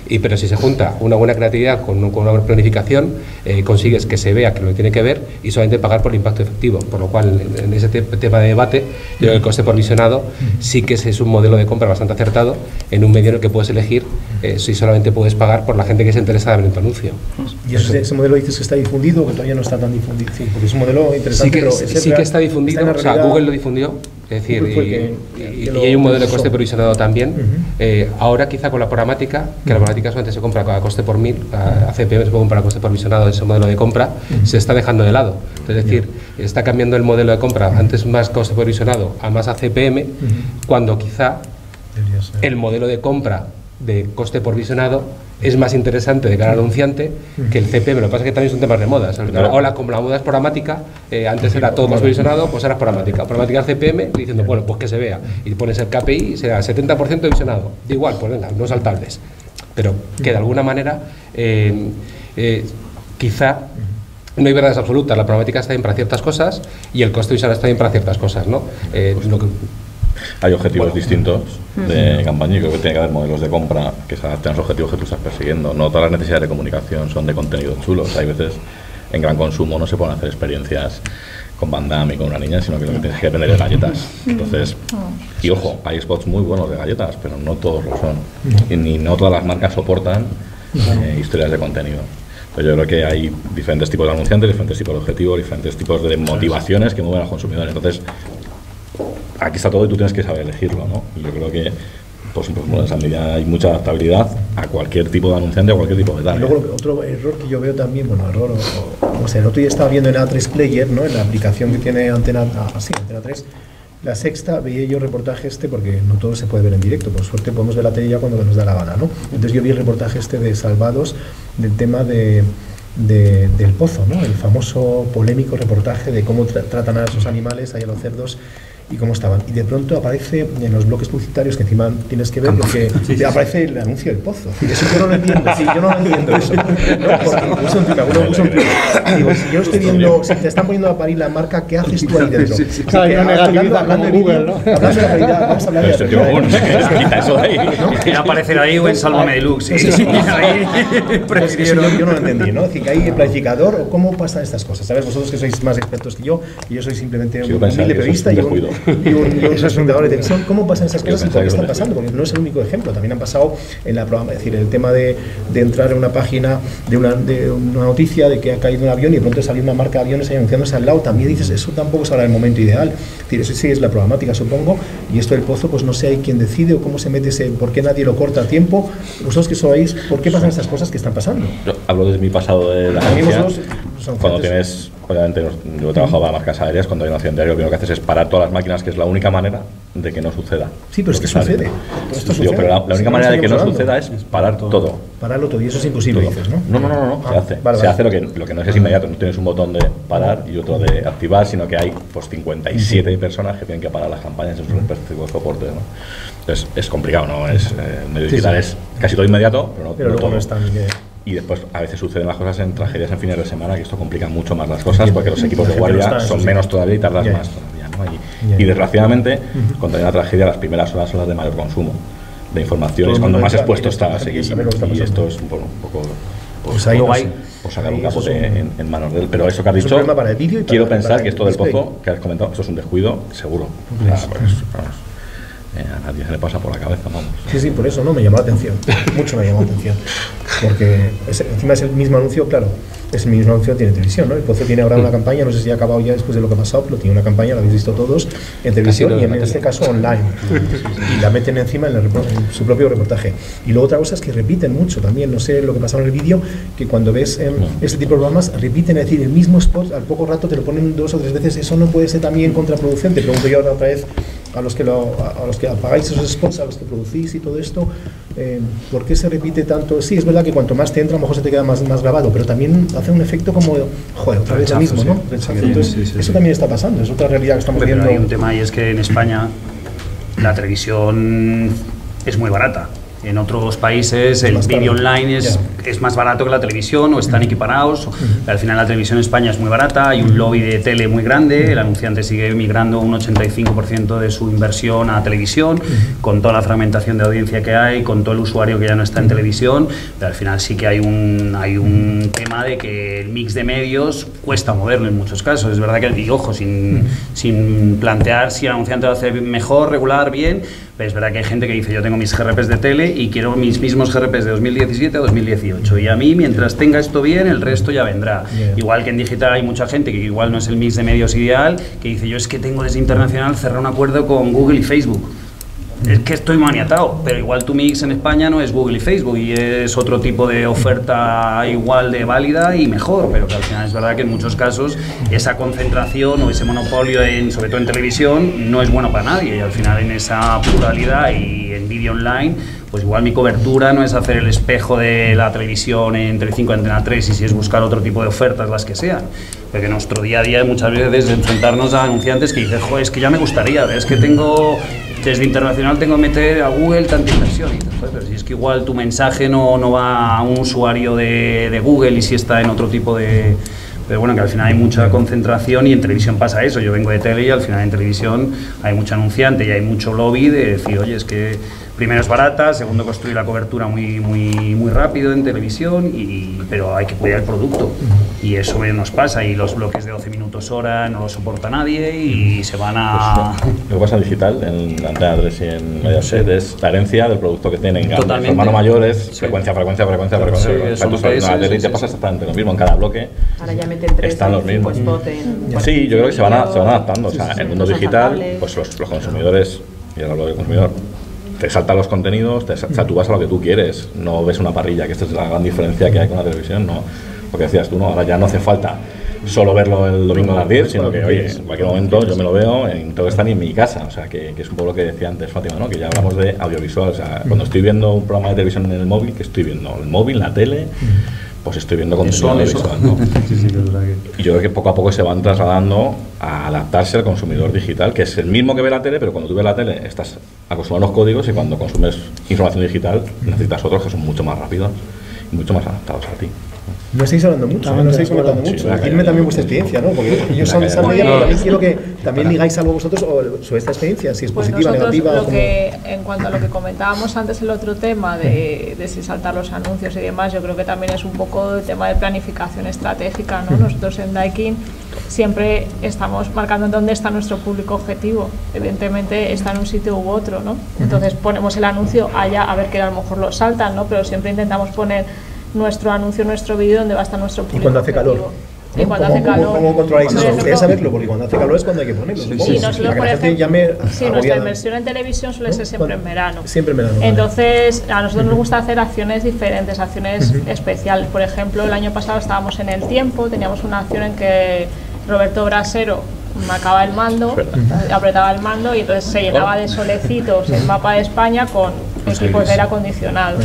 y, pero si se junta una buena creatividad con, con una buena planificación, eh, consigues que se vea que lo tiene que ver y solamente pagar por el impacto efectivo, por lo cual en, en ese te, tema de debate, yo creo que el coste provisionado sí que es, es un modelo de compra bastante acertado en un medio en el que puedes elegir eh, si solamente puedes pagar por la gente que se interesa en tu anuncio. Y ese, ese modelo dices que está difundido, que todavía no está tan difundido, sí, porque es un modelo interesante, sí que, pero sí que está difundido, está o sea, Google lo difundió, es decir, y, que, y, que y hay un modelo de coste provisionado también. Uh-huh. eh, ahora quizá con la programática, que la programática solamente se compra a coste por mil, a, a C P M se compra a coste provisionado, ese modelo de compra uh-huh. se está dejando de lado. Entonces, es decir, está cambiando el modelo de compra, antes más coste provisionado, a más a C P M, uh-huh. cuando quizá el modelo de compra de coste provisionado es más interesante de cara al anunciante que el C P M, lo que pasa es que también son temas de modas. Ahora, como la moda es programática, eh, antes era todo más visionado, pues ahora es programática. Programática C P M, diciendo, bueno, pues que se vea. Y pones el K P I, será setenta por ciento de visionado. Da igual, pues venga, no saltables. Pero que de alguna manera, eh, eh, quizá no hay verdades absolutas. La programática está bien para ciertas cosas y el coste visionado está bien para ciertas cosas, ¿no? Eh, lo que, Hay objetivos bueno. distintos de uh-huh. campaña y creo que tiene que haber modelos de compra que se adapten a los objetivos que tú estás persiguiendo. No todas las necesidades de comunicación son de contenido chulo. O sea, hay veces en gran consumo no se pueden hacer experiencias con Van Damme y con una niña, sino que lo que tienes que aprender es galletas. Entonces, y ojo, hay spots muy buenos de galletas, pero no todos lo son. Y ni no todas las marcas soportan eh, historias de contenido. Pues yo creo que hay diferentes tipos de anunciantes, diferentes tipos de objetivos, diferentes tipos de motivaciones que mueven a los consumidores. Entonces, aquí está todo y tú tienes que saber elegirlo, ¿no? Yo creo que, pues, pues bueno, esa medida hay mucha adaptabilidad a cualquier tipo de anunciante, a cualquier tipo de tal. Luego, otro error que yo veo también, bueno, error, o, o, o sea, el otro día estaba viendo en A tres Player, ¿no? En la aplicación que tiene Antena, ah, sí, Antena tres, la sexta, veía yo reportaje este, porque no todo se puede ver en directo, por suerte podemos ver la tele ya cuando nos da la gana, ¿no? Entonces yo vi el reportaje este de Salvados, del tema de... De, del Pozo, ¿no? El famoso polémico reportaje de cómo tra tratan a esos animales, ahí a los cerdos y cómo estaban. Y de pronto aparece en los bloques publicitarios que encima tienes que ver porque sí, sí, aparece el anuncio del Pozo. Y eso yo no lo entiendo, sí, yo no lo entiendo eso. ¿No? Porque incluso encima, uno puso un pico. Digo, si yo no estoy viendo, si te están poniendo a parir la marca, ¿qué haces tú ahí dentro? Sí, sí, sí. Claro, no negatividad hablando de Google, ¿no? Hablando de calidad, vamos a hablar de calidad. Quita eso de ahí. Aparecer ahí o en Sálvame Deluxe. Yo no lo entendí, ¿no? Que hay el planificador o cómo pasan estas cosas, ¿sabes? Vosotros que sois más expertos que yo, y yo soy simplemente sí, un humilde periodista y un, y un, y un, y un presentador de televisión, ¿cómo pasan esas cosas y por qué están pasando? Porque no es el único ejemplo, también han pasado en la programa, es decir, el tema de, de entrar en una página de una, de una noticia de que ha caído un avión y de pronto salir una marca de aviones ahí anunciándose al lado, también dices, eso tampoco es ahora el momento ideal, es decir, eso sí es la programática, supongo, y esto del Pozo, pues no sé hay quién decide o cómo se mete ese, por qué nadie lo corta a tiempo, vosotros que sois, ¿por qué pasan estas cosas que están pasando? Yo hablo desde mi pasado de la agencia, cuando tienes, obviamente yo he trabajado para marcas aéreas, cuando hay un accidente aéreo lo que haces es parar todas las máquinas, que es la única manera de que no suceda. Sí, pero es que sucede. Pero la única manera de que no suceda es parar todo. Pararlo todo, y eso es imposible, dices, ¿no? No, no, no, se hace. Se hace lo que lo que no es inmediato, no tienes un botón de parar y otro de activar, sino que hay pues cincuenta y siete personas que tienen que parar las campañas en sus respectivos soportes, ¿no? Entonces es complicado, ¿no? Es medio digital, es casi todo inmediato, pero no todo. Y después a veces suceden las cosas en tragedias en fines de semana, que esto complica mucho más las cosas porque los equipos de guardia son menos todavía y tardan más todavía, ¿no? Y yeah. y desgraciadamente uh-huh. cuando hay una tragedia las primeras horas son las de mayor consumo de información, es cuando más expuesto está, está, está, está, está y esto es un poco, un poco pues, pues ahí no hay, por sacar un capote un, en, en manos de él. Pero eso que has dicho, quiero para, pensar para que esto del pozo que has comentado, esto es un descuido seguro. Pues, ah, pues, vamos, eh, a nadie se le pasa por la cabeza, vamos. Sí, sí, por eso no me llamó la atención. Mucho me llamó la atención. Porque es, encima es el mismo anuncio, claro, es el mismo anuncio, tiene televisión, ¿no? El pozo tiene ahora una campaña, no sé si ha acabado ya después de lo que ha pasado, pero tiene una campaña, la habéis visto todos, en televisión y en este caso online. Y la meten encima en, la, en su propio reportaje. Y luego otra cosa es que repiten mucho también, no sé lo que pasaba en el vídeo, que cuando ves eh, este tipo de programas, repiten, es decir, el mismo spot, al poco rato te lo ponen dos o tres veces, eso no puede ser también contraproducente. Pregunto yo ahora otra vez a los que, lo, a, a los que apagáis esos spots, a los que producís y todo esto, eh, ¿por qué se repite tanto? Sí, es verdad que cuanto más te entra, a lo mejor se te queda más, más grabado, pero también hace un efecto como, joder, otra vez lo mismo, sí. ¿no? Rechazo. Entonces, sí, sí, sí, eso sí. también está pasando, es otra realidad que estamos viendo. Pero hay un tema, y es que en España la televisión es muy barata. En otros países el vídeo online es, yeah. es más barato que la televisión, o están equiparados. Mm-hmm. Al final la televisión en España es muy barata, hay un lobby de tele muy grande, mm-hmm. el anunciante sigue migrando un ochenta y cinco por ciento de su inversión a televisión, mm-hmm. con toda la fragmentación de audiencia que hay, con todo el usuario que ya no está en mm-hmm. televisión, pero al final sí que hay un, hay un tema de que el mix de medios cuesta moverlo en muchos casos. Es verdad que, y ojo, sin, mm-hmm. sin plantear si el anunciante lo hace mejor, regular, bien, pero es verdad que hay gente que dice, yo tengo mis G R Ps de tele y quiero mis mismos G R Ps de dos mil diecisiete a dos mil dieciocho, y a mí mientras tenga esto bien el resto ya vendrá. Yeah. Igual que en digital hay mucha gente que igual no es el mix de medios ideal, que dice, yo es que tengo desde internacional cerrar un acuerdo con Google y Facebook. Es que estoy maniatado, pero igual tu mix en España no es Google y Facebook y es otro tipo de oferta igual de válida y mejor, pero que al final es verdad que en muchos casos esa concentración o ese monopolio, en, sobre todo en televisión, no es bueno para nadie, y al final en esa pluralidad y en vídeo online, pues igual mi cobertura no es hacer el espejo de la televisión entre cinco y Antena tres, y si es buscar otro tipo de ofertas, las que sean. Porque nuestro día a día muchas veces es enfrentarnos a anunciantes que dicen, joder, es que ya me gustaría, es que tengo... desde internacional tengo que meter a Google tanta inversión, pero si es que igual tu mensaje no, no va a un usuario de, de Google y si está en otro tipo de... Pero bueno, que al final hay mucha concentración y en televisión pasa eso. Yo vengo de tele y al final en televisión hay mucho anunciante y hay mucho lobby de decir, oye, es que primero es barata, segundo construir la cobertura muy, muy, muy rápido en televisión, y, pero hay que cuidar el producto y eso nos pasa, y los bloques de doce minutos hora no los soporta nadie y se van a... Pues, lo que pasa en digital, en Antena tres y en Mediaset, es la herencia del producto que tienen. Totalmente. Los hermanos mayores, sí. frecuencia, frecuencia, frecuencia, sí, frecuencia. Tú sabes, no, sí, sí, pasa exactamente lo mismo en cada bloque. Ahora ya meten tres, están los mismos. En sí, yo creo que se van, a, se van adaptando. Sí, sí, o sea, sí, el mundo digital, pues los, los consumidores, y ahora hablo de consumidor, te saltan los contenidos, te, o sea, tú vas a lo que tú quieres, no ves una parrilla, que esta es la gran diferencia que hay con la televisión, no, lo que decías tú, no, ahora ya no hace falta solo verlo el domingo a las diez, sino que, oye, en cualquier momento yo me lo veo, en todo está ni en mi casa, o sea, que, que es un poco lo que decía antes Fátima, ¿no? Que ya hablamos de audiovisual, o sea, cuando estoy viendo un programa de televisión en el móvil, que estoy viendo el móvil, la tele, pues estoy viendo contenido audiovisual, ¿no? Sí, sí, que... Y yo creo que poco a poco se van trasladando a adaptarse al consumidor digital, que es el mismo que ve la tele, pero cuando tú ves la tele estás acostumbrado a los códigos, y cuando consumes información digital necesitas otros que son mucho más rápidos y mucho más adaptados a ti. No estáis hablando mucho, no estáis comentando mucho. Dime también vuestra experiencia, ¿no? Porque yo soy esa media, pero también quiero que también digáis algo vosotros sobre esta experiencia, si es positiva, negativa. Lo que, en cuanto a lo que comentábamos antes, el otro tema de, de si saltar los anuncios y demás, yo creo que también es un poco el tema de planificación estratégica, ¿no? Nosotros en Daikin siempre estamos marcando dónde está nuestro público objetivo. Evidentemente está en un sitio u otro, ¿no? Entonces ponemos el anuncio allá, a ver que a lo mejor lo saltan, ¿no? Pero siempre intentamos poner nuestro anuncio, nuestro vídeo, donde va a estar nuestro público. Y cuando hace objetivo. calor. ¿no? Y cuando hace calor. ¿Cómo, cómo controláis eso? Ustedes saberlo, porque cuando hace calor es cuando hay que ponerlo. Sí, sí, sí, sí, sí. La gente llame a sí nuestra inversión en televisión suele ¿no? ser siempre en verano. Siempre en verano. Entonces, a nosotros nos gusta hacer acciones diferentes, acciones uh-huh. especiales. Por ejemplo, el año pasado estábamos en El Tiempo, teníamos una acción en que Roberto Brasero marcaba el mando, apretaba el mando, y entonces se llenaba de solecitos el mapa de España con equipos de aire acondicionado.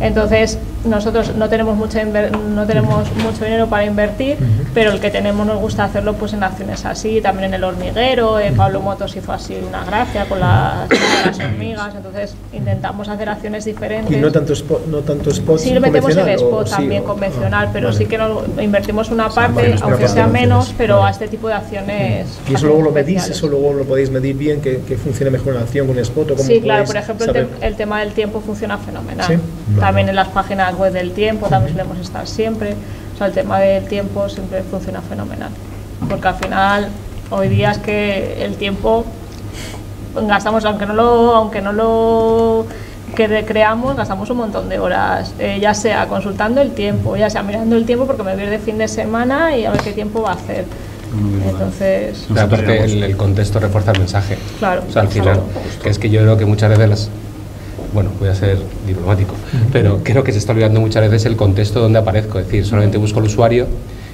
Entonces, nosotros no tenemos mucha no tenemos mucho dinero para invertir, uh-huh. pero el que tenemos nos gusta hacerlo pues en acciones así, también en el hormiguero, eh, Pablo Motos hizo así una gracia con las, las hormigas, entonces intentamos hacer acciones diferentes. Y no tanto spot, no tanto spot sí, lo metemos en spot o, también sí, o, convencional, pero vale. sí que nos invertimos una parte, sí, aunque sea menos, pero vale. a este tipo de acciones. Y eso luego lo medís, eso luego lo podéis medir bien, que, que funcione mejor una acción con un spot o como. Sí, claro, por ejemplo el, te el tema del tiempo funciona fenomenal. ¿Sí? Vale. También en las páginas web del tiempo también solemos estar siempre, o sea, el tema del tiempo siempre funciona fenomenal, porque al final hoy día es que el tiempo gastamos, aunque no lo aunque no lo que creamos, gastamos un montón de horas, eh, ya sea consultando el tiempo, ya sea mirando el tiempo porque me voy de fin de semana y a ver qué tiempo va a hacer. Entonces, o sea, porque el, el contexto refuerza el mensaje, claro, o sea, al final, que es que yo creo que muchas veces las bueno, voy a ser diplomático, pero creo que se está olvidando muchas veces el contexto donde aparezco, es decir, solamente busco el usuario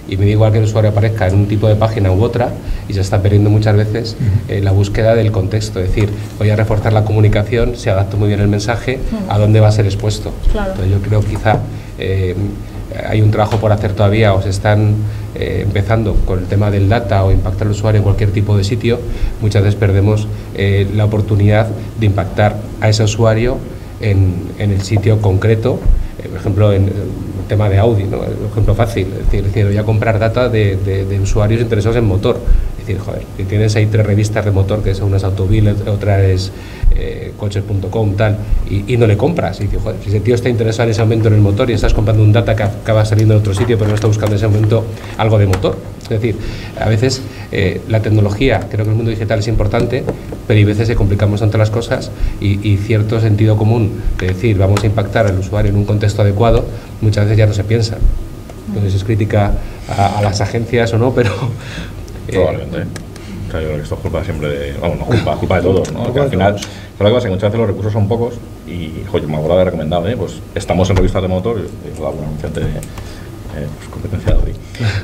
y me da igual que el usuario aparezca en un tipo de página u otra y se está perdiendo muchas veces eh, la búsqueda del contexto, es decir, voy a reforzar la comunicación, se adapta muy bien el mensaje, a dónde va a ser expuesto. Claro. Entonces yo creo que quizá eh, hay un trabajo por hacer todavía, o se están eh, empezando con el tema del data o impactar al usuario en cualquier tipo de sitio, muchas veces perdemos eh, la oportunidad de impactar a ese usuario en, en el sitio concreto, eh, por ejemplo en el tema de Audi, ¿no? El ejemplo fácil, es decir, es decir, voy a comprar data de, de, de usuarios interesados en motor, es decir, joder, si tienes ahí tres revistas de motor, que son unas Autobil, otra es eh, coches punto com, tal, y, y no le compras, y dices, joder, si ese tío está interesado en ese momento en el motor y estás comprando un data que acaba saliendo de otro sitio pero no está buscando en ese momento algo de motor, es decir, a veces eh, la tecnología, creo que el mundo digital es importante, pero hay veces se complicamos tanto las cosas y, y cierto sentido común, que decir, vamos a impactar al usuario en un contexto adecuado, muchas veces ya no se piensa. Entonces es crítica a, a las agencias o no, pero... Probablemente. Eh, o sea, yo creo que esto es culpa siempre de... Vamos, no culpa, culpa de todos, ¿no? Porque al final, lo que pasa es que muchas veces los recursos son pocos y, joder, me acuerdo de recomendado, ¿eh? Pues estamos en revistas de motor, y yo hago un anunciante de... Eh, pues competencia de Audi.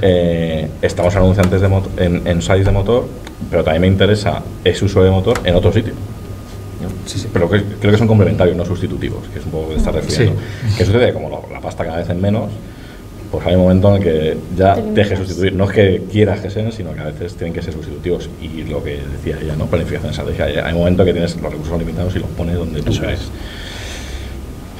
Eh, estamos anunciantes de motor, en, en sites de motor, pero también me interesa ese uso de motor en otro sitio. Sí, sí. Pero que, creo que son complementarios, no sustitutivos, que es un poco que está refiriendo. Sí. ¿Qué sucede? Como lo, la pasta cada vez es menos, pues hay un momento en el que ya deje sustituir. No es que quieras que sean, sino que a veces tienen que ser sustitutivos. Y lo que decía ella, ¿no? Planificación estratégica. Hay un momento que tienes los recursos limitados y los pones donde tú crees.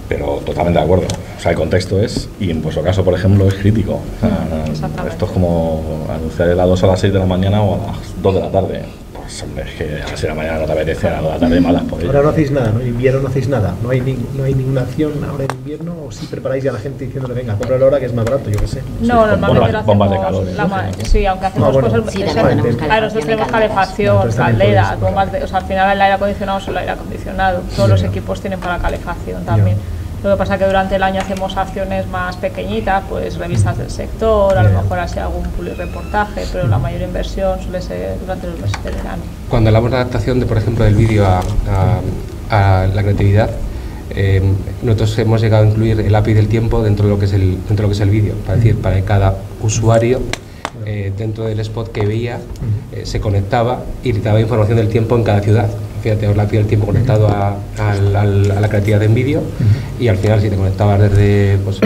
Pero totalmente de acuerdo. O sea, el contexto es, y en vuestro caso, por ejemplo, es crítico. O sea, esto es como anunciar de las dos a las seis de la mañana o a las dos de la tarde. Pues hombre, es que a las seis de la mañana no te apetece, a las dos de la tarde malas por ello. Ahora no hacéis nada, ¿no? En invierno no hacéis nada. No hay, ni, no hay ninguna acción ahora en invierno, o si preparáis ya a la gente diciéndole, venga, cómpralo ahora que es más barato, yo qué sé. No, sí, normalmente bombas, bombas de calor. ¿Eh? La sí, aunque hacemos ah, bueno, cosas... Sí, claro, nosotros tenemos, tenemos calefacción, caldera, bombas de... O sea, al final el aire acondicionado es el aire acondicionado. Todos sí, los claro. equipos tienen para calefacción también. Yo. Lo que pasa es que durante el año hacemos acciones más pequeñitas, pues revistas del sector, a lo mejor así algún publireportaje, pero la mayor inversión suele ser durante los meses de verano. Cuando hablamos de adaptación, de, por ejemplo, del vídeo a, a, a la creatividad, eh, nosotros hemos llegado a incluir el A P I del tiempo dentro de lo que es el, dentro de lo que es el vídeo, para decir, para que cada usuario eh, dentro del spot que veía eh, se conectaba y le daba información del tiempo en cada ciudad. Fíjate, ahora el tiempo conectado a, a, a, a la creatividad en vídeo y al final si te conectabas desde, pues,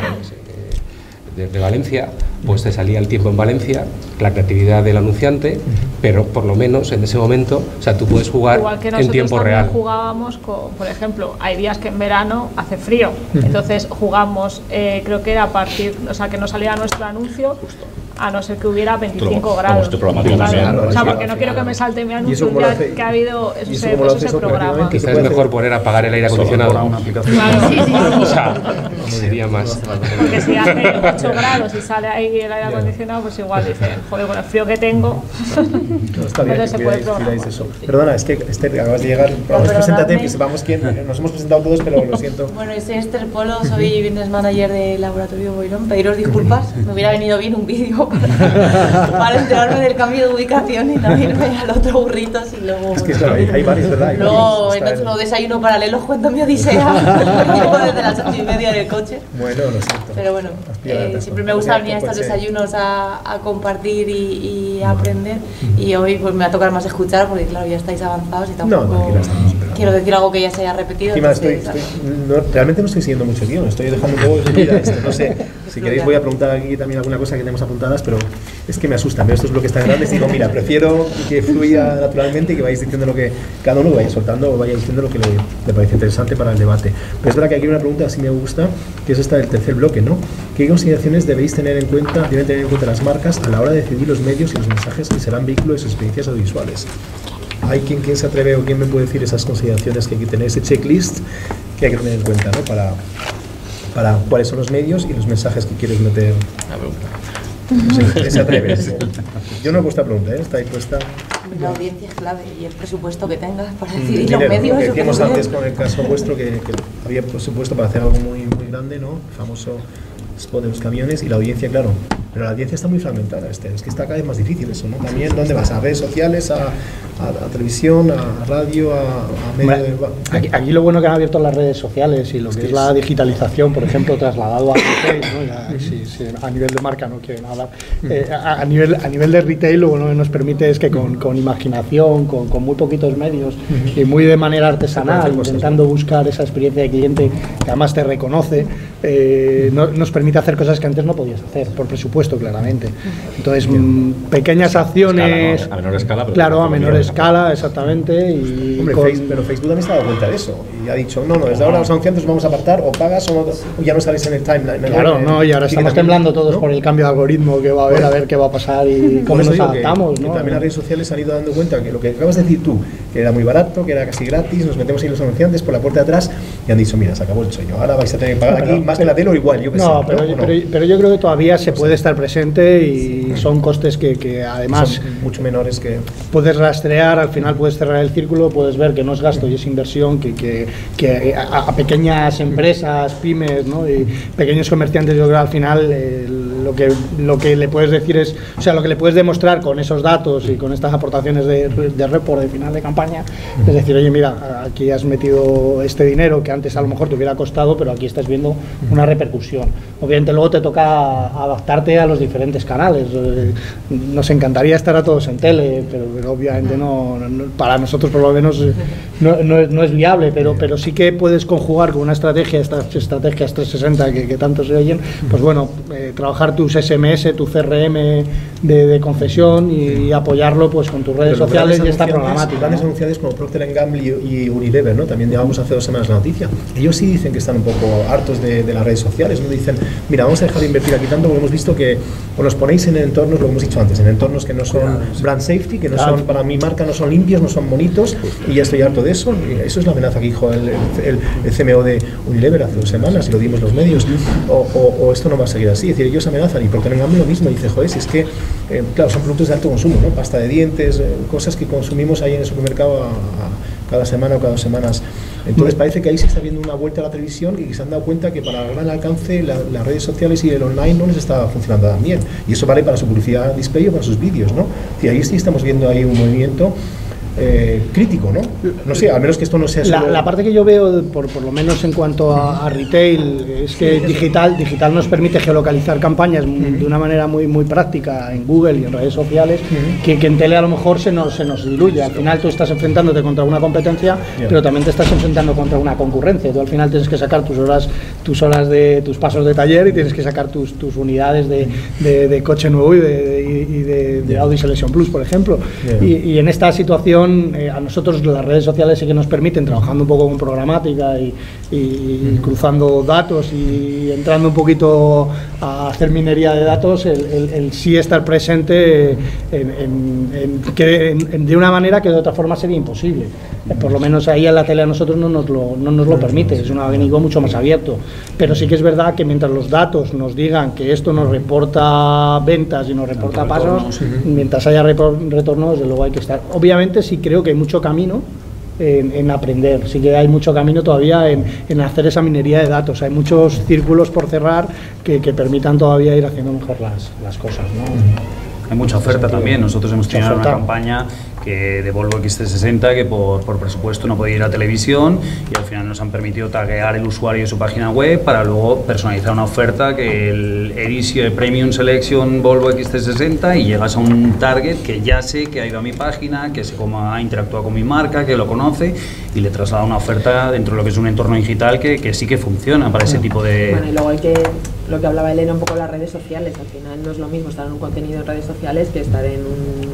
desde Valencia, pues te salía el tiempo en Valencia, la creatividad del anunciante, pero por lo menos en ese momento, o sea, tú puedes jugar en tiempo real. Jugábamos con, por ejemplo, hay días que en verano hace frío, entonces jugamos, eh, creo que era a partir, o sea, que no salía nuestro anuncio. Justo. A no ser que hubiera veinticinco grados. O sea, porque no quiero que me salte mi anuncio un día que ha habido. Eso se, eso se programa. Quizás es mejor poner a apagar el aire acondicionado. Una aplicación. Claro, sí, sí, sí. O sea, sería más. Porque si hace ocho grados y sale ahí el aire acondicionado, pues igual dicen, joder, con el frío que tengo. No está bien. Entonces se puede programar. Perdona, es que Esther, acabas de llegar. Preséntate, que sepamos quién. Nos hemos presentado todos, pero lo siento. Bueno, soy Esther Polo, soy business manager de Laboratorio Boirón. Pediros disculpas, me hubiera venido bien un vídeo tiempo para, para enterarme del cambio de ubicación y también ver al otro burrito y luego... Es que claro, hay, hay varios, ¿verdad? Hay no, varios, en otro desayuno paralelo cuento mi odisea, llevo desde las ocho y media en el coche. Bueno, lo siento. Pero bueno, eh, siempre me gusta venir a estos desayunos a, a compartir y, y a aprender, y hoy pues me va a tocar más escuchar porque claro, ya estáis avanzados y tampoco... No, tranquila, estamos. Quiero decir algo que ya se haya repetido. Encima, estoy, estoy, no, realmente no estoy siguiendo mucho guión, estoy dejando un poco de vida. Esto, no sé, si queréis voy a preguntar aquí también alguna cosa que tenemos apuntadas, pero es que me asustan. Veo estos bloques tan grandes y digo, mira, prefiero que fluya naturalmente y que vayáis diciendo lo que cada uno vaya soltando o vaya diciendo lo que le, le parece interesante para el debate. Pero es verdad que aquí hay una pregunta que sí me gusta, que es esta del tercer bloque, ¿no? ¿Qué consideraciones debéis tener en cuenta, deben tener en cuenta las marcas a la hora de decidir los medios y los mensajes que serán vehículo de sus experiencias audiovisuales? ¿Hay quien, quien se atreve o quien me puede decir esas consideraciones que aquí tenéis, ese checklist que hay que tener en cuenta, ¿no? Para, para cuáles son los medios y los mensajes que quieres meter. La pregunta. No sé, ¿quién se atreve? Yo no he puesto la pregunta, ¿eh? Está ahí puesta. La audiencia es clave y el presupuesto que tengas para decidir los medios. Lo que decíamos antes con el caso vuestro, que, que había presupuesto para hacer algo muy, muy grande, ¿no? El famoso spot de los camiones y la audiencia, claro. Pero la audiencia está muy fragmentada, este, es que está cada vez más difícil eso, ¿no? También, ¿dónde vas? ¿A redes sociales? ¿A, a, a televisión? ¿A radio? ¿A, a medio de... aquí, aquí lo bueno que han abierto las redes sociales y lo es que, que es, es la digitalizen, por ejemplo, trasladado a retail, ¿no? Ya, uh-huh. si, si a nivel de marca no quieren hablar. Eh, a, a, nivel, a nivel de retail lo bueno que nos permite es que con, con imaginación, con, con muy poquitos medios, uh-huh, y muy de manera artesanal, intentando buscar esa experiencia de cliente que además te reconoce, eh, no, nos permite hacer cosas que antes no podías hacer, por presupuesto, claramente. Entonces, mm, pequeñas acciones... Escala, ¿no? A menor escala. Pero claro, a menor escala, exactamente. Y hombre, con... Facebook, pero Facebook también se ha dado cuenta de eso. Y ha dicho, no, no, desde ahora los anunciantes vamos a apartar, o pagas o no, ya no sales en el timeline. Claro, el, no, y ahora estamos temblando todos, ¿no?, por el cambio de algoritmo que va a haber, bueno, a ver qué va a pasar y cómo nos adaptamos, que, ¿no? Que también las redes sociales han ido dando cuenta que lo que acabas de decir tú, que era muy barato, que era casi gratis, nos metemos ahí los anunciantes por la puerta de atrás y han dicho, mira, se acabó el sueño, ahora vais a tener que pagar aquí, pero más que la tele o igual, yo que no, sé, pero, ¿no? Yo, pero, no, pero yo creo que todavía se puede estar presente y son costes que, que además son mucho menores que... Puedes rastrear, al final puedes cerrar el círculo, puedes ver que no es gasto y es inversión que, que, que a, a pequeñas empresas, pymes, ¿no?, y pequeños comerciantes, yo creo al final eh, lo, que, lo que le puedes decir es, o sea, lo que le puedes demostrar con esos datos y con estas aportaciones de, de report de final de campaña, es decir, oye, mira, aquí has metido este dinero que antes a lo mejor te hubiera costado, pero aquí estás viendo una repercusión. Obviamente luego te toca adaptarte a los diferentes canales. Nos encantaría estar a todos en tele, pero, pero obviamente no, no, para nosotros por lo menos no, no, no es viable, pero, pero sí que puedes conjugar con una estrategia, estas estrategias trescientos sesenta que, que tanto se oyen, pues bueno, eh, trabajar tus S M S, tu C R M de, de confesión y apoyarlo pues con tus redes pero sociales y esta programática. Grandes, ¿no?, anunciantes como Procter and Gamble y, y Unilever, ¿no? También llevamos hace dos semanas la noticia. Ellos sí dicen que están un poco hartos de, de las redes sociales, ¿no? Dicen, mira, vamos a dejar de invertir aquí tanto porque hemos visto que os los ponéis en entornos, lo hemos dicho antes, en entornos que no son brand safety, que no son, para mi marca no son limpios, no son bonitos, y ya estoy harto de eso. Eso es la amenaza que dijo el, el, el C M O de Unilever hace dos semanas, y lo dimos los medios, o, o, o esto no va a seguir así. Es decir, ellos amenazan, y porque no lo mismo, dice, joder, si es que, eh, claro, son productos de alto consumo, ¿no? Pasta de dientes, eh, cosas que consumimos ahí en el supermercado a, a cada semana o cada dos semanas. Entonces parece que ahí se está viendo una vuelta a la televisión y se han dado cuenta que para gran alcance la, las redes sociales y el online no les está funcionando tan bien. Y eso vale para su publicidad en display o para sus vídeos, ¿no? Y ahí sí estamos viendo ahí un movimiento eh, crítico, ¿no? No sé, al menos que esto no sea... Solo... La, la parte que yo veo, por, por lo menos en cuanto a, a retail, es que digital, digital nos permite geolocalizar campañas uh-huh, de una manera muy, muy práctica en Google y en redes sociales, uh-huh, que, que en tele a lo mejor se nos, se nos diluye. Al final tú estás enfrentándote contra una competencia, yeah, pero también te estás enfrentando contra una concurrencia. Tú al final tienes que sacar tus horas, tus horas de tus pasos de taller y tienes que sacar tus, tus unidades de, de, de coche nuevo y de, y de, de yeah, Audi Selection Plus, por ejemplo. Yeah. Y, y en esta situación a nosotros las redes sociales sí que nos permiten, trabajando un poco con programática y, y cruzando datos y entrando un poquito a hacer minería de datos, el, el, el sí estar presente en, en, en, que, en, de una manera que de otra forma sería imposible. Por lo menos ahí en la tele a nosotros no nos lo, no nos lo permite, es un abanico mucho más abierto. Pero sí que es verdad que mientras los datos nos digan que esto nos reporta ventas y nos reporta pasos, mientras haya retorno, desde luego hay que estar. Obviamente sí creo que hay mucho camino en, en aprender. Sí que hay mucho camino todavía en, en hacer esa minería de datos. Hay muchos círculos por cerrar que, que permitan todavía ir haciendo mejor las, las cosas, ¿no? Hay mucha oferta también. Nosotros hemos tenido una campaña que de Volvo X C sesenta que por, por presupuesto no podía ir a televisión, y al final nos han permitido taguear el usuario de su página web para luego personalizar una oferta que el Edition, el Premium Selection Volvo X C sesenta, y llegas a un target que ya sé que ha ido a mi página, que se coma, ha interactuado con mi marca, que lo conoce, y le traslada una oferta dentro de lo que es un entorno digital que, que sí que funciona para ese tipo de... Bueno, y luego hay que... lo que hablaba Elena un poco, las redes sociales, al final no es lo mismo estar en un contenido en redes sociales que estar en, un,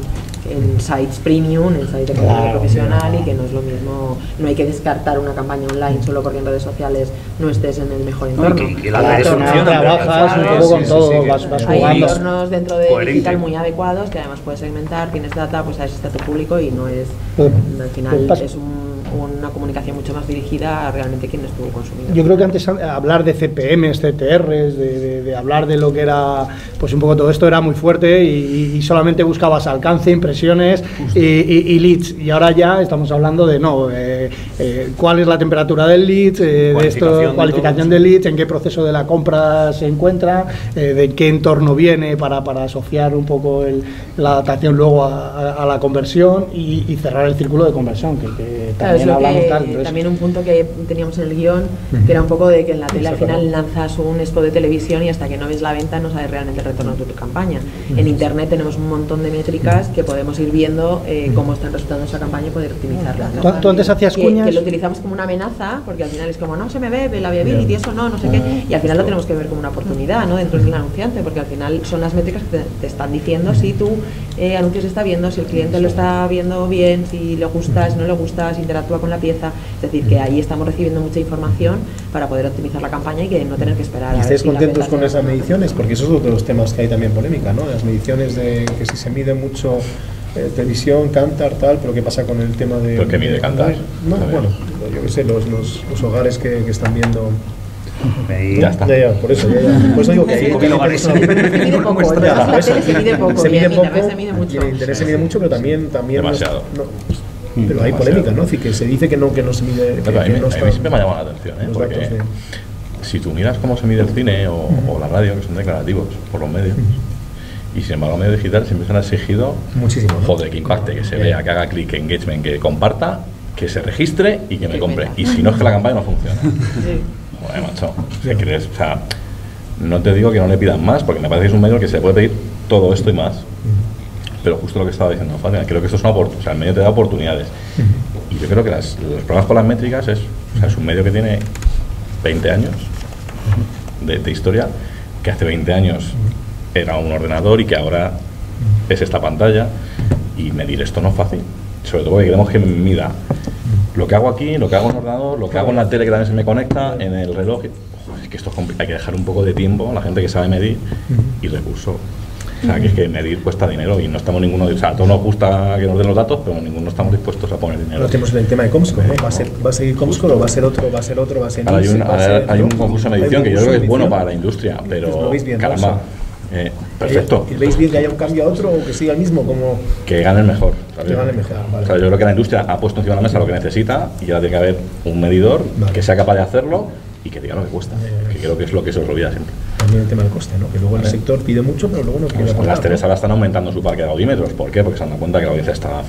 en sites premium, en sites de contenido claro, profesional, y que no es lo mismo. No hay que descartar una campaña online solo porque en redes sociales no estés en el mejor entorno. No, y que, que las redes sociales trabajas un poco con todo, vas jugando. Hay entornos dentro de coherente. Digital muy adecuados que además puedes segmentar, tienes data, pues sabes si está tu público, y no es, al final es un... una comunicación mucho más dirigida a realmente quién estuvo consumiendo. Yo creo que antes hablar de C P Ms, C T Rs, de, de, de hablar de lo que era, pues un poco todo esto era muy fuerte, y, y solamente buscabas alcance, impresiones y, y, y leads, y ahora ya estamos hablando de no, eh, eh, cuál es la temperatura del lead, eh, de esto, cualificación de, de leads, en qué proceso de la compra se encuentra, eh, de qué entorno viene para, para asociar un poco el, la adaptación luego a, a, a la conversión y, y cerrar el círculo de conversión, que, que también lo que, tal, también un punto que teníamos en el guión, que era un poco de que en la tele al final lanzas un spot de televisión y hasta que no ves la venta no sabes realmente el retorno de tu campaña. En internet tenemos un montón de métricas que podemos ir viendo eh, cómo están resultando esa campaña y poder optimizarla, ¿no? ¿Tú, tú antes hacías que, cuñas? Que lo utilizamos como una amenaza, porque al final es como, no se me ve la viability, eso no, no sé qué, y al final lo tenemos que ver como una oportunidad, ¿no? Dentro del anunciante, porque al final son las métricas que te, te están diciendo si tu eh, anuncio se está viendo, si el cliente lo está viendo bien, si le gusta, si no le gusta, si interactúa con la pieza. Es decir, que ahí estamos recibiendo mucha información para poder optimizar la campaña y que no tener que esperar. ¿Y estáis si contentos con esas mediciones? Porque eso es otro de los temas que hay también polémica, ¿no? Las mediciones de que si se mide mucho eh, televisión, Kantar, tal, pero ¿qué pasa con el tema de... ¿Pero qué mide Kantar? No, bueno, yo qué sé, los, los, los hogares que, que están viendo... Ya está. Ya, ya, por eso, ya, ya. Por eso digo que hay hogares. Se mide poco, se mide poco, se mide mucho. El interés se mide mucho, pero también... también demasiado. No, no, pero hay polémica, ¿no? Así que se dice que no, que no se mide... Que, claro, que a, mí, no está, a mí siempre me ha llamado la atención, ¿eh? Porque datos, sí. Si tú miras cómo se mide el cine o, uh-huh. o la radio, que son declarativos por los medios, uh-huh. y sin embargo los medios digitales siempre se han exigido... Muchísimo. Joder, ¿no? Que impacte, que se uh-huh. vea, que haga clic, que engagement, que comparta, que se registre y que me compre. Y si no es que la campaña no funciona. Sí. Joder, macho. ¿Qué crees? O sea, no te digo que no le pidan más, porque me parece que es un medio que se puede pedir todo esto y más. Uh-huh. Pero justo lo que estaba diciendo Fátima, creo que esto es una oportunidad, o sea, el medio te da oportunidades. Y yo creo que las, los problemas con las métricas es, o sea, es un medio que tiene veinte años de, de historia, que hace veinte años era un ordenador y que ahora es esta pantalla, y medir esto no es fácil, sobre todo porque queremos que mida lo que hago aquí, lo que hago en el ordenador, lo que hago en la tele que también se me conecta, en el reloj. Joder, es que esto es complicado, hay que dejar un poco de tiempo a la gente que sabe medir y recursos. O sea, que es que medir cuesta dinero y no estamos ninguno... O sea, a todos nos gusta que nos den los datos, pero ninguno estamos dispuestos a poner dinero. No tenemos el tema de ComScore, ¿eh? ¿Va a, ser, ¿Va a seguir ComScore o va a ser otro, va a ser otro, va a ser... Ahora hay un, ahora hay un concurso de medición que yo creo que es bueno para la industria, pero... Caramba, eh, perfecto. ¿Y veis bien que haya un cambio a otro o que siga el mismo? Como que gane el mejor. Que gane el mejor, vale. O sea, yo creo que la industria ha puesto encima de la mesa lo que necesita y ahora tiene que haber un medidor vale. que sea capaz de hacerlo y que diga lo que cuesta, que creo que es lo que se os olvida siempre. También el tema del coste, ¿no? Que luego el sector pide mucho, pero luego no quiere pagar. Las teles ahora están aumentando su parque de audímetros. ¿Por qué? Porque se han dado cuenta que la audiencia está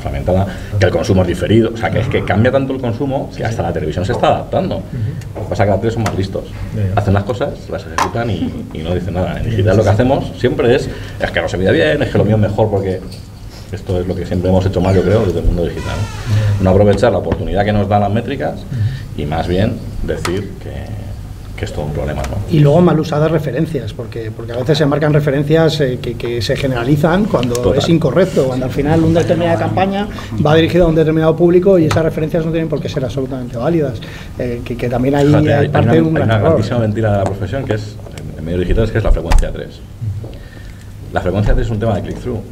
fragmentada, que el consumo es diferido. O sea, que es que cambia tanto el consumo que hasta la televisión se está adaptando. Lo que pasa es que las teles son más listos. Hacen las cosas, las ejecutan y, y no dicen nada. En digital lo que hacemos siempre es, es que no se mide bien, es que lo mío es mejor porque... Esto es lo que siempre hemos hecho mal, yo creo, desde el mundo digital. No aprovechar la oportunidad que nos dan las métricas y más bien decir que... que es todo un problema, ¿no? Y luego mal usadas referencias, porque, porque a veces se marcan referencias eh, que, que se generalizan cuando Total. Es incorrecto, cuando al final una determinada campaña va dirigida a un determinado público y esas referencias no tienen por qué ser absolutamente válidas, eh, que, que también hay, Fíjate, hay parte hay una, de un gran hay una error. Grandísima mentira de la profesión que es, en medios digitales, que es la frecuencia tres. La frecuencia tres es un tema de click-through,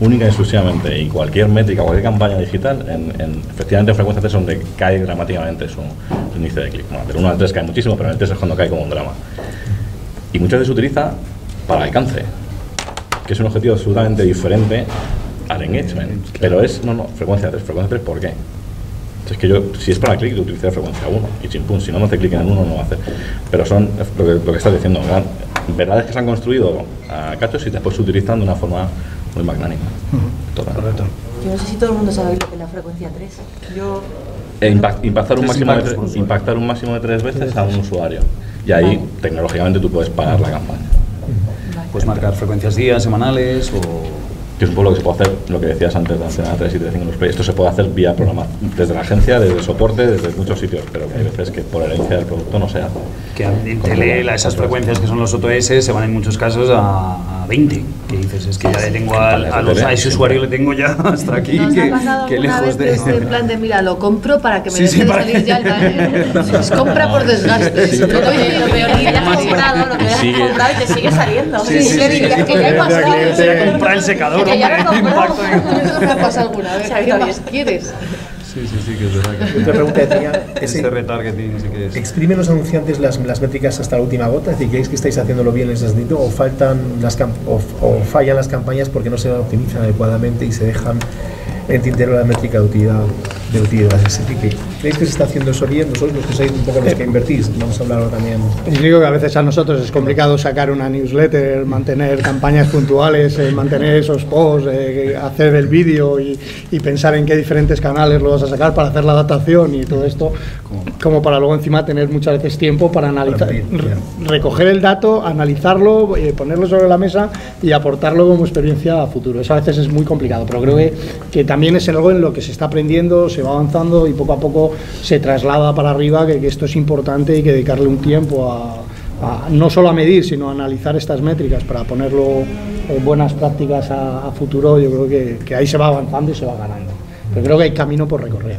única y exclusivamente, y cualquier métrica, cualquier campaña digital, en, en, efectivamente en frecuencia tres es donde cae dramáticamente su, su índice de clic. Bueno, del uno al tres cae muchísimo, pero en el tres es cuando cae como un drama. Y muchas veces se utiliza para alcance, que es un objetivo absolutamente diferente al engagement. Claro. Pero es, no, no, frecuencia tres, frecuencia tres, ¿por qué? Es que yo, si es para clic, yo utilicé frecuencia uno y chimpum, si no me hace clic en el uno, no va a hacer. Pero son lo que, lo que estás diciendo, ¿verdad? Verdades que se han construido a cachos y después se utilizan de una forma muy magnánima. Uh-huh. Correcto. Yo no sé si todo el mundo sabe lo que es la frecuencia tres. Yo... E impact, impactar, un máximo de tres, impactar un máximo de tres veces a un usuario. Y ahí, vale, tecnológicamente, tú puedes pagar la campaña. Vale. Puedes marcar frecuencias días, semanales o... Que es un poco lo que se puede hacer, lo que decías antes de Antena tres y Telecinco Play. Esto se puede hacer vía programa, desde la agencia, desde el soporte, desde muchos sitios, pero que hay veces que por herencia del producto no se hace. Que en tele, la, esas frecuencias que son los O T S se van en muchos casos a veinte, que dices, es que ya le tengo al, a, los, a ese usuario le tengo ya hasta aquí, ¿no? Que, que lejos de... Este plan de, mira, lo compro para que me deje sí, sí, de salir que... ya el baño. Se compra por desgaste. Sí, sí, no, no, sí, lo peor es que ya has comprado, lo que ya has comprado y te sigue saliendo. Sí, sí, que ya he pasado. Te compra el secador. Que ya lo impacto en... me pasa alguna vez. ¿Qué más quieres? Sí, sí, sí, que es verdad. Que otra pregunta decía, ese retargeting, sí que es. ¿Exprimen los anunciantes las, las métricas hasta la última gota? Es decir, ¿creéis que estáis haciéndolo bien en ese sentido o faltan las o, o fallan las campañas porque no se optimizan adecuadamente y se dejan en tintero la métrica de utilidad, de utilidad? Es decir, que ¿creéis que se está haciendo eso bien? Vosotros los que sois un poco los que invertís, vamos a hablarlo también. Yo digo que a veces a nosotros es complicado sacar una newsletter, mantener campañas puntuales, eh, mantener esos posts, eh, hacer el vídeo y, y pensar en qué diferentes canales lo vas a sacar para hacer la adaptación y todo esto, como para luego encima tener muchas veces tiempo para analizar, re recoger el dato, analizarlo, eh, ponerlo sobre la mesa y aportarlo como experiencia a futuro. Eso a veces es muy complicado, pero creo que, que también también es algo en lo que se está aprendiendo, se va avanzando y poco a poco se traslada para arriba, que, que esto es importante y que dedicarle un tiempo a, a no solo a medir, sino a analizar estas métricas para ponerlo en buenas prácticas a, a futuro. Yo creo que, que ahí se va avanzando y se va ganando. Pero creo que hay camino por recorrer.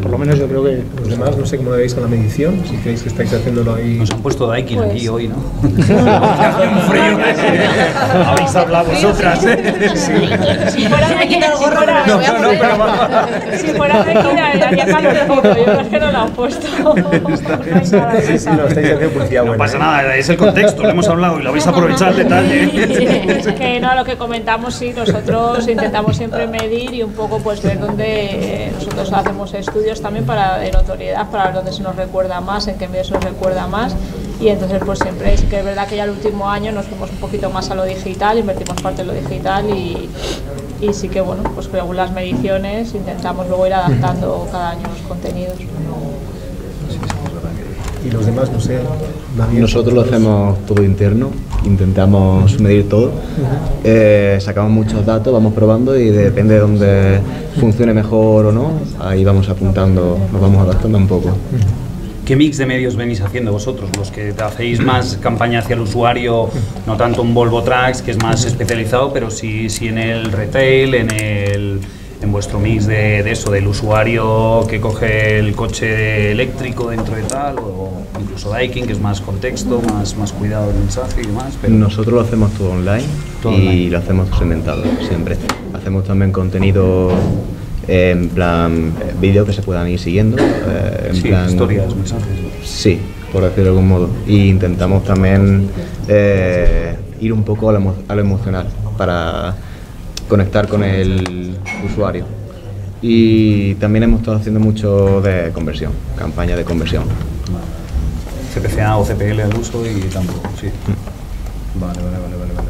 Por lo menos yo creo que... Los demás, no sé cómo lo veis con la medición, si creéis que estáis haciéndolo ahí... Nos han puesto Daikin pues... aquí hoy, ¿no? Hace un frío. Habéis hablado vosotras, ¿eh? Si fuera Daikin el gorro, no, no, no, pero va. Si fuera Daikin, haría calorcito. Yo es que no lo han puesto. Sí, sí, lo estáis haciendo publicidad buena. No pasa nada, es el contexto, lo hemos hablado y lo vais a aprovechar el detalle. Es que no, lo que comentamos, sí, nosotros intentamos siempre medir y un poco pues ver dónde nosotros hacemos esto. Estudios también para de notoriedad, para ver dónde se nos recuerda más, en qué medio se nos recuerda más, y entonces pues siempre sí que es verdad que ya el último año nos fuimos un poquito más a lo digital, invertimos parte en lo digital y, y sí que bueno, pues según las mediciones intentamos luego ir adaptando cada año los contenidos. Y los demás, no sé, nadie... Nosotros lo hacemos todo interno, intentamos medir todo, eh, sacamos muchos datos, vamos probando y depende de dónde funcione mejor o no, ahí vamos apuntando, nos vamos adaptando un poco. ¿Qué mix de medios venís haciendo vosotros? ¿Los que hacéis más campaña hacia el usuario, no tanto un Volvo Tracks, que es más especializado, pero sí, sí en el retail, en el... en vuestro mix de, de eso, del usuario que coge el coche eléctrico dentro de tal, o incluso Daikin, que es más contexto, más, más cuidado el mensaje y demás? Pero nosotros lo hacemos todo online, todo y online. Lo hacemos segmentado siempre. Hacemos también contenido eh, en plan vídeos que se puedan ir siguiendo. Eh, en sí, plan, historias, mensajes. Sí, por decirlo de algún modo. Y intentamos también eh, ir un poco a lo, emo a lo emocional para conectar con el usuario, y también hemos estado haciendo mucho de conversión, campaña de conversión. C P C A o C P L al uso y tampoco, sí. Vale, vale, vale, vale, vale.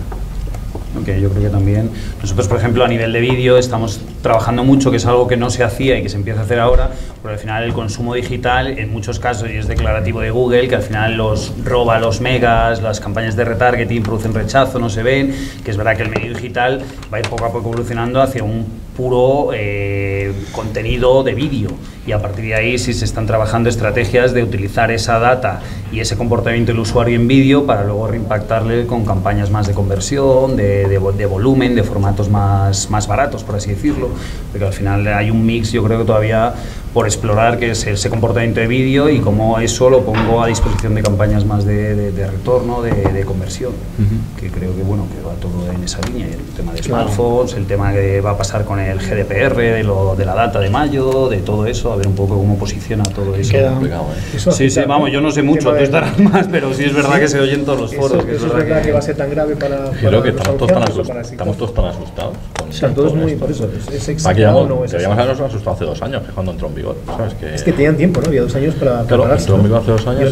Ok, yo creo que también. Nosotros, por ejemplo, a nivel de vídeo estamos trabajando mucho, que es algo que no se hacía y que se empieza a hacer ahora, porque al final el consumo digital, en muchos casos, y es declarativo de Google, que al final los roba los megas, las campañas de retargeting producen rechazo, no se ven, que es verdad que el medio digital va a ir poco a poco evolucionando hacia un puro eh, contenido de vídeo, y a partir de ahí sí se están trabajando estrategias de utilizar esa data y ese comportamiento del usuario en vídeo para luego reimpactarle con campañas más de conversión, de, de, de volumen, de formatos más, más baratos, por así decirlo, porque al final hay un mix, yo creo que todavía por explorar, que es ese comportamiento de vídeo y cómo eso lo pongo a disposición de campañas más de, de, de retorno, de, de conversión, uh-huh. Que creo que bueno, que va todo en esa línea, el tema de smartphones, claro. El tema que va a pasar con el G D P R, de, lo, de la data de mayo, de todo eso, a ver un poco cómo posiciona todo eso. Queda complicado, ¿eh? Eso sí, sí, vamos, yo no sé mucho, tú estarás más, pero sí es verdad, sí, que se oye en todos los foros. Eso, que eso es verdad que, que va a ser tan grave para... para creo que estamos todos, tan asustados, para estamos todos tan asustados con O sea, todo es muy... Por eso, es exacto. No, que habíamos asustado hace dos años, que es cuando entró en vigor. ¿Sabes? Que es que tenían tiempo, ¿no? Había dos años para... para claro, entró en vigor hace dos años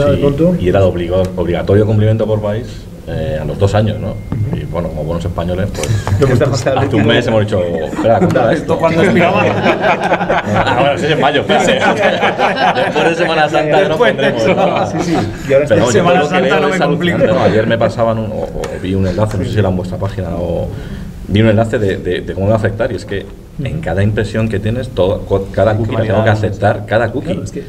y, y era de obligado, obligatorio cumplimiento por país eh, a los dos años, ¿no? Uh-huh. Y bueno, como buenos españoles, pues... hace un mes hemos dicho, espera, ¿cuándo esto? ¿Cuándo expiraba? Ah, bueno, sí, es en mayo, espérate. Después de Semana Santa no pondremos. Sí, sí. Y ahora en Semana Santa no me complico. Ayer me pasaban un... o vi un enlace, no sé si era en vuestra página o... Vi un enlace de, de, de cómo va a afectar y es que en cada impresión que tienes, todo, cada cookie la tengo que aceptar, cada cookie. Claro, es que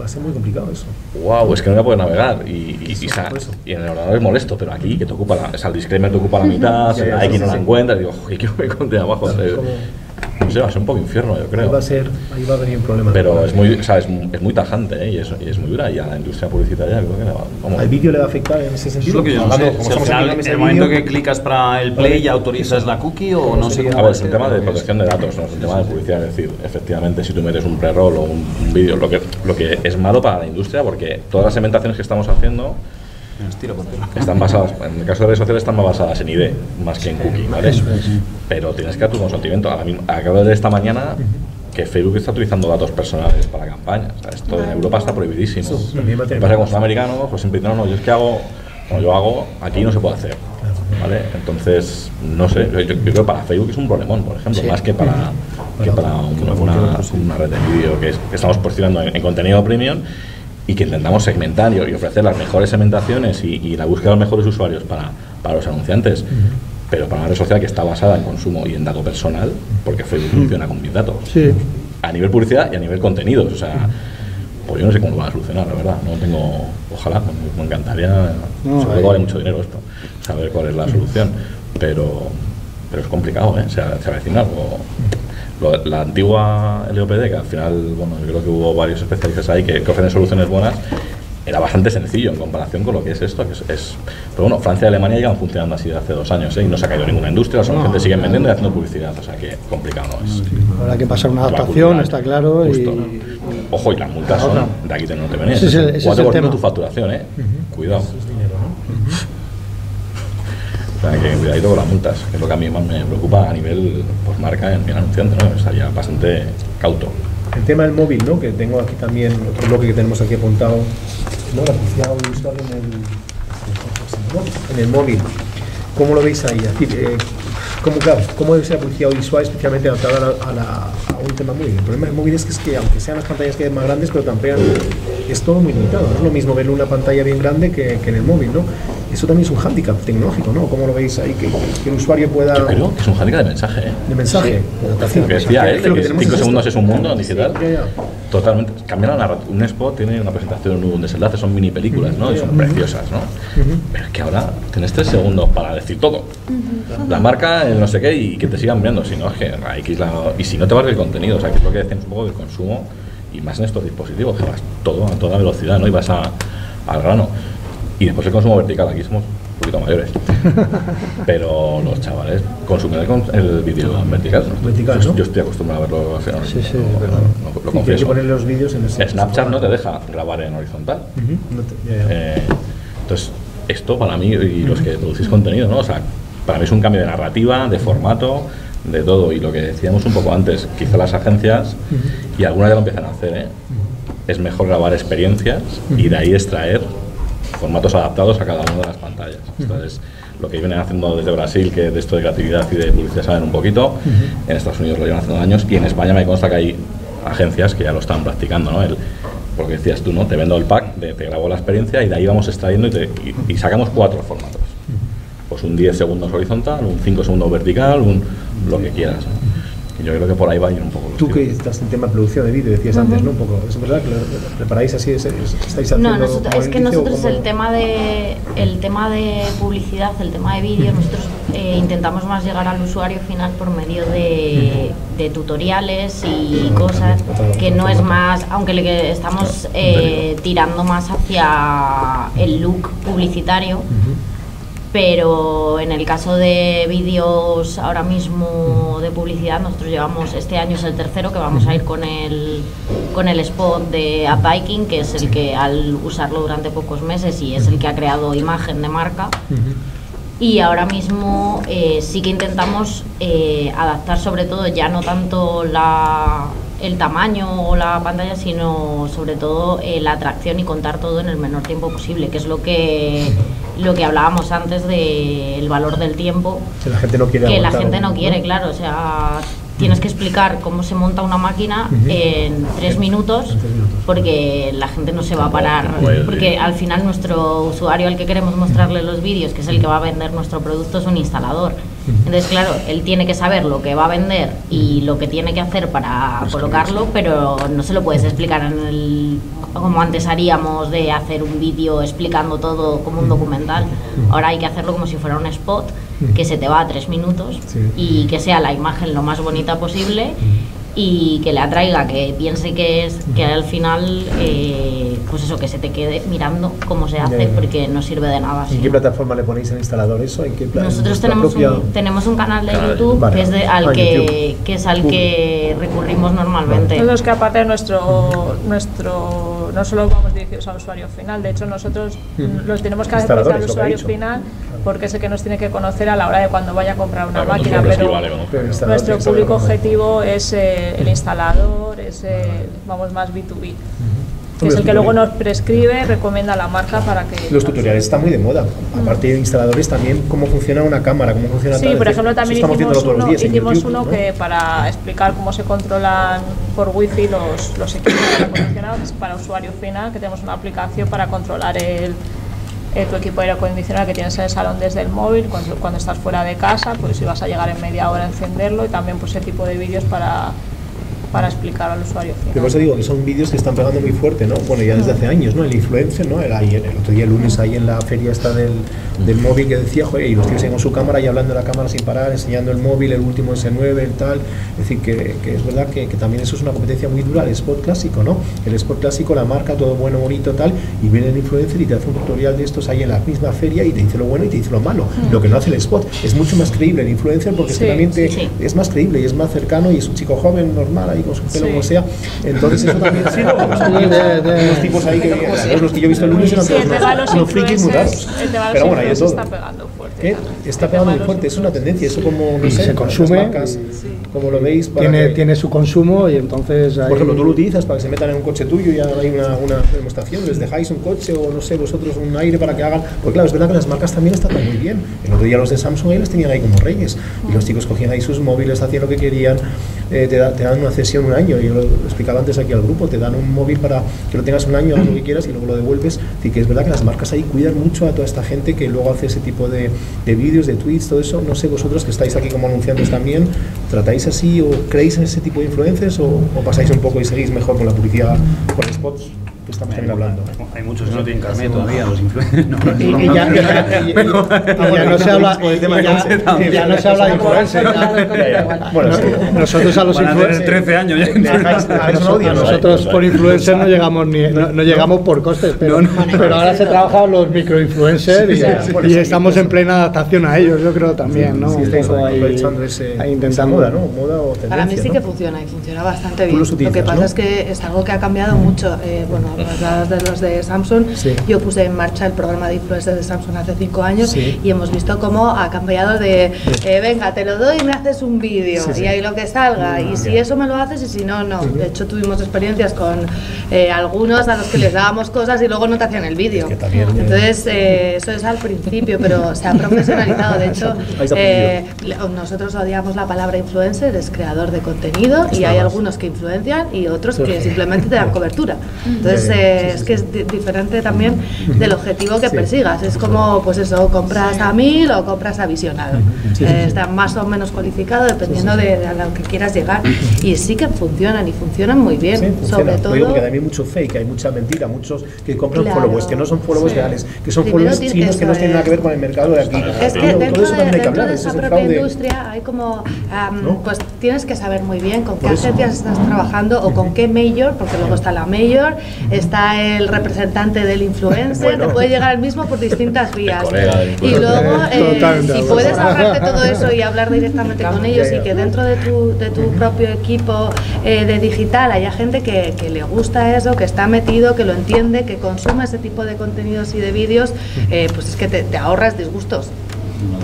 va a ser muy complicado eso. Wow, es que no la puedo navegar y, y, y, sa, y en el ordenador es molesto, pero aquí que te ocupa la, o sea, el disclaimer te ocupa la mitad, sí, sí, hay sí, quien sí, no la encuentra y digo, joder, quiero que conté abajo. O sea, no sé, va a ser un poco infierno, yo creo. Ahí va a, ser, ahí va a venir un problema. Pero es muy, o sea, es, es muy tajante ¿eh? y, es, y es muy dura. Y a la industria publicitaria creo que le va, vamos. ¿Al vídeo le va a afectar en ese sentido? Es lo que yo no sé. Si al final, en el momento que clicas para el play, ¿ya autorizas la cookie o no sé cómo? A ver, es un tema de protección de datos, no es un tema de publicidad. Es decir, efectivamente, si tú metes un pre-roll o un, un vídeo, lo que, lo que es malo para la industria, porque todas las segmentaciones que estamos haciendo están basadas, en el caso de redes sociales están más basadas en I D más que en cookie, ¿vale? Pero tienes que dar tu consentimiento. Acabo de ver esta mañana que Facebook está utilizando datos personales para campañas. O sea, esto en Europa está prohibidísimo. Lo que pasa que como son americanos, pues siempre dicen, no, no, yo es que hago, como yo hago, aquí no se puede hacer, ¿vale? Entonces, no sé, yo, yo creo que para Facebook es un problemón, por ejemplo, sí. más que para, que para una, una, una red de vídeo que, es, que estamos posicionando en, en contenido premium. Y que intentamos segmentar y ofrecer las mejores segmentaciones y, y la búsqueda de los mejores usuarios para, para los anunciantes. Uh-huh. Pero para una red social que está basada en consumo y en dato personal, porque Facebook uh-huh. funciona con mis datos. Sí. A nivel publicidad y a nivel contenidos. O sea, pues yo no sé cómo lo van a solucionar, la verdad. No tengo... Ojalá, me, me encantaría... No, sobre todo vale mucho dinero esto, saber cuál es la solución. Pero, pero es complicado, ¿eh? Se, se avecina algo... La antigua L O P D, que al final, bueno, yo creo que hubo varios especialistas ahí que, que ofrecen soluciones buenas, era bastante sencillo en comparación con lo que es esto, que es, es... Pero bueno, Francia y Alemania llevan funcionando así desde hace dos años, ¿eh? Y no se ha caído ninguna industria, la no, gente no, siguen vendiendo y haciendo publicidad, o sea que complicado no es. Habrá que pasar una adaptación, cultural, está claro, justo, y... ¿no? Ojo, y las multas son, de aquí no te venías, es el cuatro por ciento de tu facturación, ¿eh? Uh-huh. Cuidado. Eso es dinero, ¿no? Uh-huh. O sea, que cuidadito con las multas, que es lo que a mí más me preocupa a nivel pues, marca en mi anunciante, ¿no? Estaría bastante cauto. El tema del móvil, ¿no? Que tengo aquí también otro bloque que tenemos aquí apuntado, ¿no? La publicidad audiovisual en el, en el móvil. ¿Cómo lo veis ahí? Eh, ¿cómo, claro, ¿Cómo debe ser la publicidad audiovisual especialmente adaptada a, la, a, la, a un tema móvil? El problema del móvil es que, es que aunque sean las pantallas que hay más grandes, pero también es todo muy limitado. No es lo mismo ver una pantalla bien grande que, que en el móvil, ¿no? Eso también es un hándicap tecnológico, ¿no? ¿Cómo lo veis ahí? Que, que el usuario pueda... Yo creo que es un hándicap de mensaje, ¿eh? De mensaje. Sí. Lo que decía él, que cinco segundos es un mundo digital. Sí, ya, ya. Totalmente. Cambiar una narrativa. Un spot tiene una presentación, un desenlace, son mini películas, ¿no? Y son preciosas, ¿no? Uh-huh. Pero es que ahora tienes tres segundos para decir todo. Uh-huh. La marca, el no sé qué, y que te sigan mirando. Si no, es que hay que aislar. Y si no te vas del contenido, o sea, que es lo que decimos un poco del consumo, y más en estos dispositivos, que vas todo a toda velocidad, ¿no? Y vas a, al grano. Y después el consumo vertical, aquí somos un poquito mayores, pero los chavales consumen el, el vídeo vertical, ¿no? Vertical, ¿no? Yo estoy acostumbrado a verlo al final, sí, sí, no, pero, no, no, lo sí, confieso. Hay que poner los vídeos en ese Snapchat no te deja grabar en horizontal, uh-huh. no te, ya, ya. Eh, entonces esto para mí y los que producís contenido, ¿no? O sea, para mí es un cambio de narrativa, de formato, de todo, y lo que decíamos un poco antes, quizá las agencias, uh-huh. y algunas ya lo empiezan a hacer, ¿eh? Uh-huh. Es mejor grabar experiencias uh-huh. y de ahí extraer formatos adaptados a cada una de las pantallas. Entonces, lo que vienen haciendo desde Brasil, que de esto de creatividad y de publicidad saben un poquito, uh-huh. en Estados Unidos lo llevan haciendo años, y en España me consta que hay agencias que ya lo están practicando, ¿no? El, porque decías tú, ¿no? Te vendo el pack, te, te grabo la experiencia y de ahí vamos extrayendo y, te, y, y sacamos cuatro formatos. Pues un diez segundos horizontal, un cinco segundos vertical, un lo que quieras, ¿no? Yo creo que por ahí va a ir un poco. Tú que estás en tema de producción de vídeo, decías uh-huh. antes, ¿no? Un poco, ¿es verdad que lo preparáis así? Es, es, ¿Estáis haciendo? No, nosotros, es que nosotros el tema, de, el tema de publicidad, el tema de vídeo, nosotros eh, intentamos más llegar al usuario final por medio de, de tutoriales y cosas que no es más, aunque le que estamos eh, tirando más hacia el look publicitario. Pero en el caso de vídeos ahora mismo de publicidad, nosotros llevamos, este año es el tercero que vamos a ir con el, con el spot de Upbiking, que es el que al usarlo durante pocos meses y es el que ha creado imagen de marca, y ahora mismo eh, sí que intentamos eh, adaptar sobre todo ya no tanto la, el tamaño o la pantalla, sino sobre todo eh, la atracción y contar todo en el menor tiempo posible, que es lo que lo que hablábamos antes del valor del tiempo, que la gente no quiere, que la gente no quiere, claro, o sea, tienes que explicar cómo se monta una máquina uh-huh. en tres minutos, porque la gente no se va a parar, porque al final nuestro usuario al que queremos mostrarle los vídeos, que es el que va a vender nuestro producto, es un instalador. Entonces, claro, él tiene que saber lo que va a vender y lo que tiene que hacer para colocarlo, pero no se lo puedes explicar en el, como antes haríamos de hacer un vídeo explicando todo como un documental. Ahora hay que hacerlo como si fuera un spot, que se te va a tres minutos y que sea la imagen lo más bonita posible y que le atraiga, que piense que es que al final, eh, pues eso, que se te quede mirando cómo se hace, yeah, porque no sirve de nada. ¿En sino. qué plataforma le ponéis al instalador eso? ¿En qué Nosotros tenemos un, tenemos un canal de canal YouTube, vale, que es de, al ah, que, que es al que recurrimos normalmente. Nosotros, que aparte nuestro nuestro no solo vamos dirigidos al usuario final, de hecho nosotros mm. los tenemos que hacer al usuario final, porque es el que nos tiene que conocer a la hora de cuando vaya a comprar una claro, máquina, pero, vale, ¿no? pero nuestro público objetivo es eh, el instalador, es el, vamos, más B dos B, que es el que luego nos prescribe, recomienda la marca para que... Los tutoriales están muy de moda, aparte de instaladores también, cómo funciona una cámara, cómo funciona... Sí, por ejemplo, también hicimos uno, hicimos uno que para explicar cómo se controlan por wifi los, los equipos acondicionados para usuario final, que tenemos una aplicación para controlar el... Eh, tu equipo aire acondicionado que tienes en el salón desde el móvil, cuando, cuando estás fuera de casa, pues si vas a llegar en media hora a encenderlo, y también pues ese tipo de vídeos para, para explicar al usuario final. Pero por eso digo que son vídeos que están pegando muy fuerte, ¿no? Bueno, ya desde hace años, ¿no? El influencer, ¿no? El, el, el otro día, el lunes, ahí en la feria esta del, del móvil, que decía, joder, y los tíos ahí con su cámara y hablando de la cámara sin parar, enseñando el móvil, el último ese nueve, el tal. Es decir, que, que es verdad que, que también eso es una competencia muy dura, el spot clásico, ¿no? El spot clásico, la marca, todo bueno, bonito, tal, y viene el influencer y te hace un tutorial de estos ahí en la misma feria y te dice lo bueno y te dice lo malo. Mm. Lo que no hace el spot. Es mucho más creíble el influencer, porque sí, es, que también te, sí. es más creíble y es más cercano y es un chico joven, normal, con su pelo, sí. como sea, entonces eso también sí, no, los, los, los tipos ahí que los, los que yo he visto el lunes eran sí, todos unos frikis mutados, pero bueno, ahí es todo. Está pegando fuerte, ¿eh? Está pegando muy fuerte, es una tendencia, eso como, no sé, se consume, marcas, sí. como lo veis, para tiene, que, tiene su consumo y entonces... Hay... Por ejemplo, tú lo utilizas para que se metan en un coche tuyo y hay una, una demostración, les dejáis un coche o no sé, vosotros un aire para que hagan, porque claro, es verdad que las marcas también están muy bien, el otro día los de Samsung ahí los tenían ahí como reyes, y los chicos cogían ahí sus móviles, hacían lo que querían, eh, te, da, te dan una cesión un año, yo lo explicaba antes aquí al grupo, te dan un móvil para que lo tengas un año, haz lo que quieras y luego lo devuelves, así que es verdad que las marcas ahí cuidan mucho a toda esta gente que luego hace ese tipo de, de vídeos, de tweets, todo eso, no sé vosotros que estáis aquí como anunciantes también, ¿tratáis así o creéis en ese tipo de influencers o, o pasáis un poco y seguís mejor con la publicidad, con los spots? Estamos hay, hablando. Hay muchos que no tienen carnet todavía, los influencers. No, no, y, y ya no, ya no se habla de influencers. Bueno, nosotros a los influencers. trece años ya. Nosotros por influencers no llegamos ni no llegamos por costes, pero ahora se trabajan los microinfluencers y estamos en plena adaptación a ellos, yo creo también, ¿no? Moda, ¿no? Moda o tendencia. Para mí sí que funciona y funciona bastante bien. Lo que pasa es que es algo que ha cambiado mucho. Bueno, de los de Samsung, sí. yo puse en marcha el programa de influencers de Samsung hace cinco años sí. y hemos visto cómo ha cambiado de eh, venga, te lo doy y me haces un vídeo sí, sí. y ahí lo que salga ah, y si bien. eso me lo haces y si no, no. De hecho tuvimos experiencias con eh, algunos a los que les dábamos cosas y luego no te hacían el vídeo. Es que entonces eh, eso es al principio, pero se ha profesionalizado. De hecho eh, nosotros odiamos la palabra influencer, es creador de contenido y hay algunos que influencian y otros que simplemente te dan cobertura. Entonces eh, es que es diferente también del objetivo que sí. persigas, es como pues eso, compras a mil o compras a visionado, sí, sí, sí. Eh, está más o menos cualificado dependiendo sí, sí, sí. de, de a lo que quieras llegar y sí que funcionan y funcionan muy bien, sí, funciona. sobre todo. Lo digo porque también hay mucho fake, hay mucha mentira, muchos que compran claro. followers, que no son followers sí. reales, que son Primero followers chinos que no tienen nada que ver con el mercado de aquí. Es que no, dentro, de, dentro hay que hablar, de esa propia industria hay como, um, ¿no? pues tienes que saber muy bien con qué agencias estás trabajando o con qué mayor, porque luego está la mayor, está el representante del influencer, bueno. te puede llegar al mismo por distintas vías. Y luego, eh, si puedes ahorrarte todo eso y hablar directamente con ellos y que dentro de tu, de tu propio equipo eh, de digital haya gente que, que le gusta eso, que está metido, que lo entiende, que consume ese tipo de contenidos y de vídeos, eh, pues es que te, te ahorras disgustos.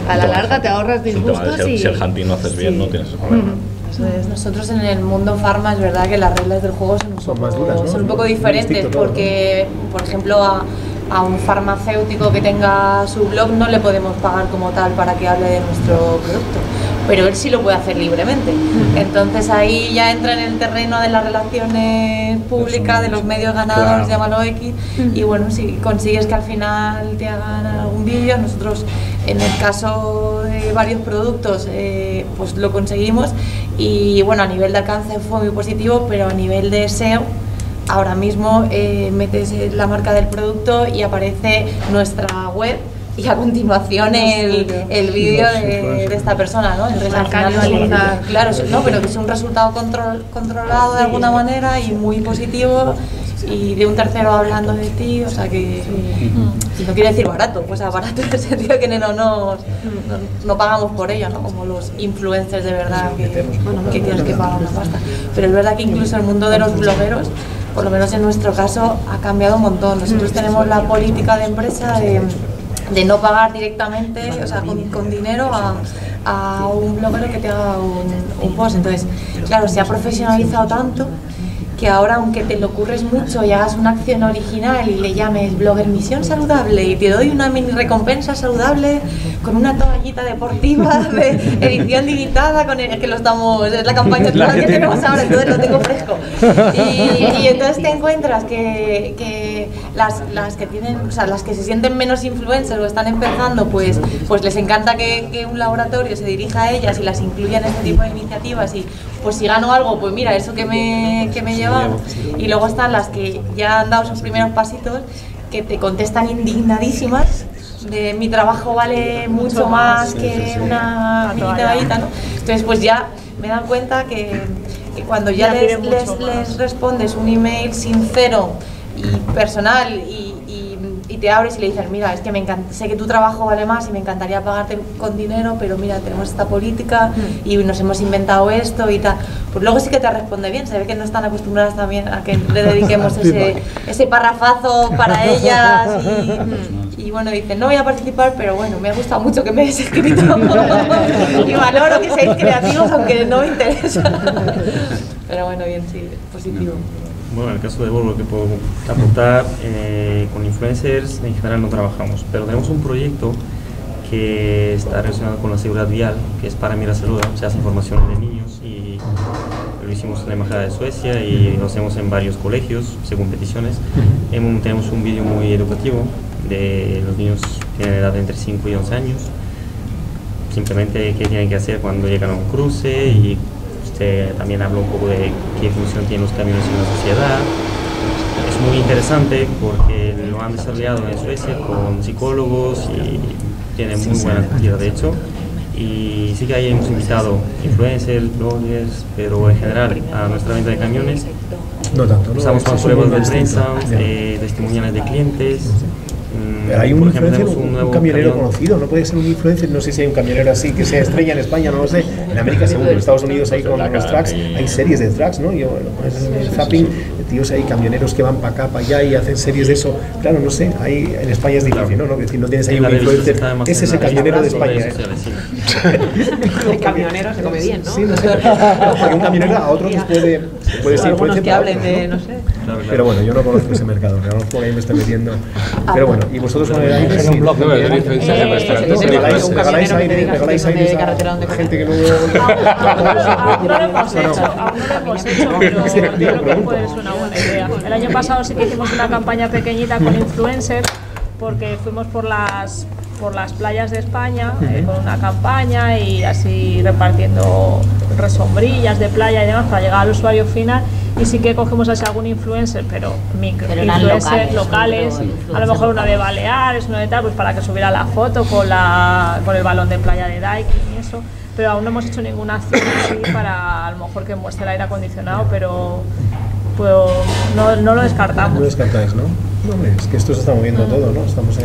A la larga te ahorras disgustos y... Si el hunting lo haces bien, no tienes ese problema. Entonces, nosotros en el mundo farma es verdad que las reglas del juego son un poco, son más duras, ¿no? Son un poco diferentes, porque, por ejemplo, a, a un farmacéutico que tenga su blog no le podemos pagar como tal para que hable de nuestro producto, pero él sí lo puede hacer libremente. Entonces ahí ya entra en el terreno de las relaciones públicas, de los medios ganados, claro, llámalo X, y bueno, si consigues que al final te hagan algún vídeo, nosotros en el caso de varios productos eh, pues lo conseguimos. Y bueno, a nivel de alcance fue muy positivo, pero a nivel de S E O, ahora mismo eh, metes la marca del producto y aparece nuestra web y a continuación el, el vídeo de, de esta persona, ¿no? Entonces, al final, claro, no, pero que es un resultado control, controlado de alguna manera y muy positivo, y de un tercero hablando de ti, o sea que sí. No quiere decir barato, pues a barato en el sentido que no, no, no, no pagamos por ello, ¿no? Como los influencers de verdad que, bueno, que tienes que pagar una pasta, pero es verdad que incluso el mundo de los blogueros, por lo menos en nuestro caso, ha cambiado un montón. Nosotros tenemos la política de empresa de, de no pagar directamente, o sea, con, con dinero a, a un bloguero que te haga un, un post. Entonces, claro, se ha profesionalizado tanto que ahora, aunque te lo curres mucho y hagas una acción original y le llames Blogger Misión Saludable y te doy una mini recompensa saludable con una toallita deportiva de edición limitada, con el que lo estamos, es la campaña la que tenemos ahora, entonces lo tengo fresco. Y, y entonces te encuentras que, que las, las que tienen, o sea, las que se sienten menos influencers o están empezando, pues, pues les encanta que, que un laboratorio se dirija a ellas y las incluya en este tipo de iniciativas, y pues si gano algo, pues mira, eso que me, que me lleva. Y luego están las que ya han dado sus primeros pasitos, que te contestan indignadísimas de mi trabajo vale mucho más que una minita, ¿no? Entonces pues ya me dan cuenta que, que cuando ya les, les, les respondes un email sincero y personal y, y, y te abres y le dices, mira, es que me encanta, sé que tu trabajo vale más y me encantaría pagarte con dinero, pero mira, tenemos esta política y nos hemos inventado esto y tal, pues luego sí que te responde bien. Se ve que no están acostumbradas también a que le dediquemos ese, ese parrafazo para ellas y, y bueno, dicen, no voy a participar, pero bueno, me ha gustado mucho que me hayas escrito y valoro que seáis creativos aunque no me interesa, pero bueno, bien, sí, positivo. Bueno, en el caso de Volvo, que puedo apuntar, eh, con influencers en general no trabajamos, pero tenemos un proyecto que está relacionado con la seguridad vial, que es para Mira Saluda, se hace formación de niños y lo hicimos en la Embajada de Suecia y lo hacemos en varios colegios, según peticiones. En, tenemos un vídeo muy educativo de los niños que tienen edad de entre cinco y once años, simplemente qué tienen que hacer cuando llegan a un cruce, y también habla un poco de qué función tienen los camiones en la sociedad. Es muy interesante porque lo han desarrollado en Suecia con psicólogos y tiene muy buena actividad, de hecho, y sí que ahí hemos invitado influencers, bloggers, pero en general a nuestra venta de camiones no tanto, no, usamos más pruebas de prensa, eh, testimoniales de clientes. Pero hay un, ejemplo, un, un camionero camión. conocido, no puede ser un influencer, no sé si hay un camionero así que sea estrella en España, no lo sé, en América seguro, en Estados Unidos hay con los tracks, hay series de tracks, ¿no? Yo en el zapping, tíos, hay camioneros que van para acá, para allá y hacen series de eso, claro, no sé, ahí en España es difícil, ¿no? ¿no? Que si no tienes ahí un influencer, ese es el camionero de España. El camionero se come bien, ¿no? Sí, no sé, porque un camionero a otro les puede ser influencer, que hablen de, no sé. Pero bueno, yo no conozco ese mercado, no conozco ahí me está metiendo, pero bueno, y vosotros con el aire, sí, no, no, eh, regaláis aire, regaláis aire a gente que no... Aún no lo hemos hecho, aún no lo hemos hecho, pero creo que puede ser una buena idea. El año pasado sí que hicimos una campaña pequeñita con influencers, porque fuimos por las, por las playas de España eh, con una campaña y así repartiendo sombrillas de playa y demás para llegar al usuario final, y sí que cogemos así algún influencer, pero micro pero influencers locales, locales micro, a lo mejor una de Baleares, una de tal, pues para que subiera la foto con, la, con el balón de playa de Daikin y eso, pero aún no hemos hecho ninguna acción así para a lo mejor que muestre el aire acondicionado, pero pues, no, no lo descartamos. No lo descartáis, ¿no? No, es que esto se está moviendo mm. todo, ¿no? Estamos en...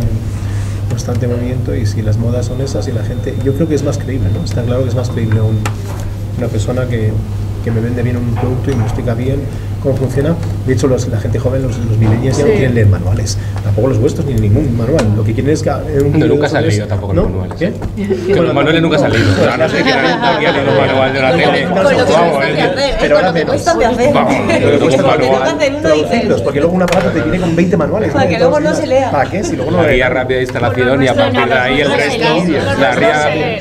constante movimiento, y si las modas son esas y la gente, yo creo que es más creíble, ¿no? Está claro que es más creíble un, una persona que, que me vende bien un producto y me explica bien cómo funciona. De hecho, los, la gente joven, los, los millennials, ya sí. no quieren leer manuales. Tampoco los vuestros, ni ningún manual. Lo que quieren es que... Un no, nunca se ha leído tampoco los manuales. ¿Qué? Que los manuales nunca se han leído. No sé qué ha leído los manuales de la tele. Pero ahora menos. Vamos, pero porque luego un aparato te viene con veinte manuales. Para que luego no se lea. ¿Para qué? Si luego no... La guía rápida de instalación y a partir de ahí el resto...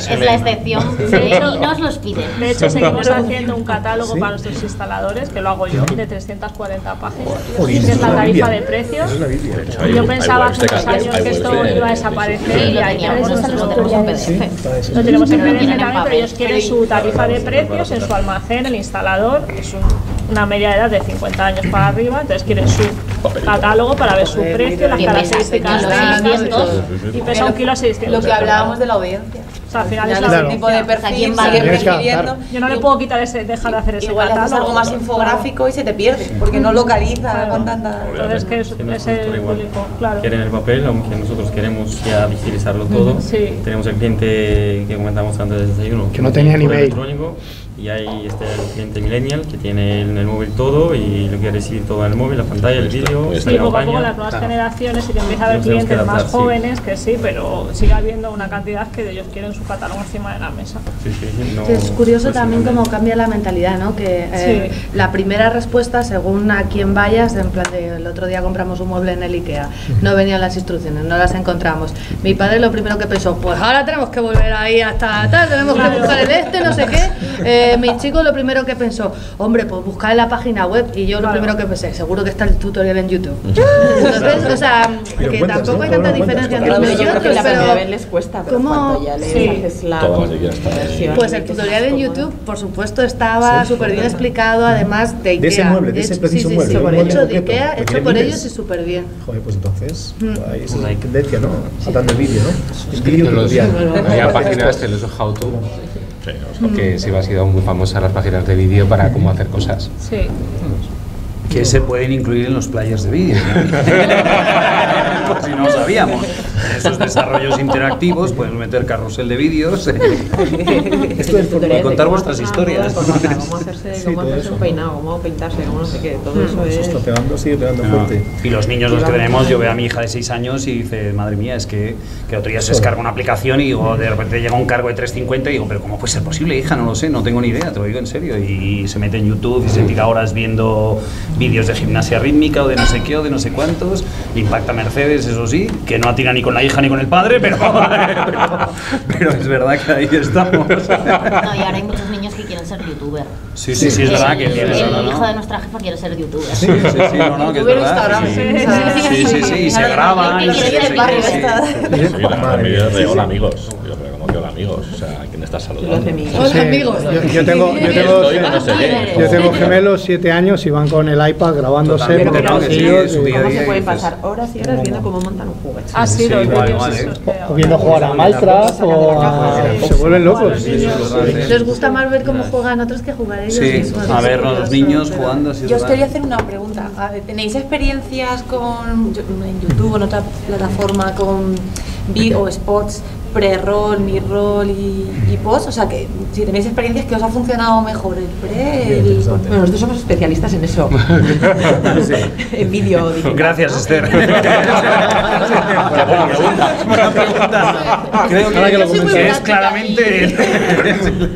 Es la excepción. Y nos los piden. De hecho, seguimos haciendo un catálogo para nuestros instaladores, que lo hago yo, de trescientas cuarenta páginas. Esa es la tarifa de precios. Yo pensaba hace unos años que esto iba a desaparecer y ahí lo tenemos en P D F. Lo tenemos en P D F también, pero ellos quieren su tarifa de precios en su almacén, el instalador, que es una media de edad de cincuenta años para arriba, entonces quieren su catálogo para ver su precio, las características y pesa un kilo seiscientos. Lo que hablábamos de la audiencia. O sea, al final es claro. tipo de perfil, claro. Yo no le puedo quitar ese, dejar de hacer ese igual catálogo. Haces algo más infográfico y se te pierde, porque no localiza claro. con tanta... Entonces que es, que es el público, claro. Quieren el papel, aunque nosotros queremos ya digitalizarlo todo. Sí. Tenemos el cliente que comentamos antes del desayuno. Que no tenía ni email. Electrónico, y ahí está el cliente millennial que tiene en el móvil todo y lo que recibe todo en el móvil, la pantalla, el vídeo. Y poco a poco las nuevas claro. generaciones y que empieza a haber clientes adaptar, más jóvenes sí. que sí, pero sigue habiendo una cantidad que de ellos quieren su catálogo encima de la mesa. Sí, sí, no, es curioso también cómo cambia la mentalidad, ¿no? Que eh, sí. la primera respuesta según a quién vayas, en plan de, el otro día compramos un mueble en el Ikea, no venían las instrucciones, no las encontramos. Mi padre lo primero que pensó, pues ahora tenemos que volver ahí hasta tal, tenemos claro. que buscar el este, no sé qué. Eh, Mi chico lo primero que pensó, hombre, pues buscar en la página web, y yo lo primero que pensé, seguro que está el tutorial en YouTube. Entonces, o sea, que tampoco hay tanta diferencia entre uno y otro, pero ¿cómo? Pues el tutorial en YouTube, por supuesto, estaba súper bien explicado, además de Ikea. De ese mueble, de ese preciso mueble. Hecho de Ikea, hecho por ellos y súper bien. Joder, pues entonces, ahí es una tendencia, ¿no? Atando el vídeo, ¿no? El vídeo tutorial. Había páginas que les dejaba YouTube. Que se ha sido muy famosa las páginas de vídeo para cómo hacer cosas. Sí. Que se pueden incluir en los players de vídeo. Pues si no lo sabíamos. Esos desarrollos interactivos, puedes meter carrusel de vídeos. Esto es por contar vuestras historias. Cómo hacerse, cómo hacerse un peinado, cómo pintarse, cómo no sé qué, todo eso es... Eso está pegando, sigue pegando fuerte. Y los niños los que tenemos, yo veo a mi hija de seis años y dice, madre mía, es que otro día se descarga una aplicación y digo, de repente llega un cargo de trescientos cincuenta y digo, pero ¿cómo puede ser posible, hija? No lo sé, no tengo ni idea, te lo digo en serio. Y se mete en YouTube y se tira horas viendo vídeos de gimnasia rítmica o de no sé qué o de no sé cuántos. Impacta Mercedes, eso sí, que no atira ni con la hija ni con el padre, pero, pero, pero es verdad que ahí estamos. No, y ahora hay muchos niños que quieren ser youtuber. Sí, sí, sí, es verdad que quieren. El hijo de nuestra jefa quiere ser youtuber. Sí, sí, sí, no, no, que es verdad. Sí, sí, sí, y se graban. Hola amigos, yo creo como que hola amigos, o sea, ¿quién está saludando? Los amigos. Yo tengo yo tengo gemelos siete años y van con el iPad grabándose. No se pueden pasar horas y horas viendo cómo montan un juguete. Ah, sí, los niños. O viendo jugar a Minecraft o se vuelven locos. Les gusta más ver cómo juegan otros que jugar ellos mismos. Sí, a ver los niños jugando. Yo os quería hacer una pregunta. ¿Tenéis experiencias con en YouTube o en otra plataforma con vídeos o spots? Pre-roll, mid-roll y, y post, o sea que si tenéis experiencias que os ha funcionado mejor el pre... El... Bueno, nosotros somos especialistas en eso. Sí. En vídeo. Gracias, Esther. Una pregunta. Una pregunta. Creo que, que, lo que, que es claramente...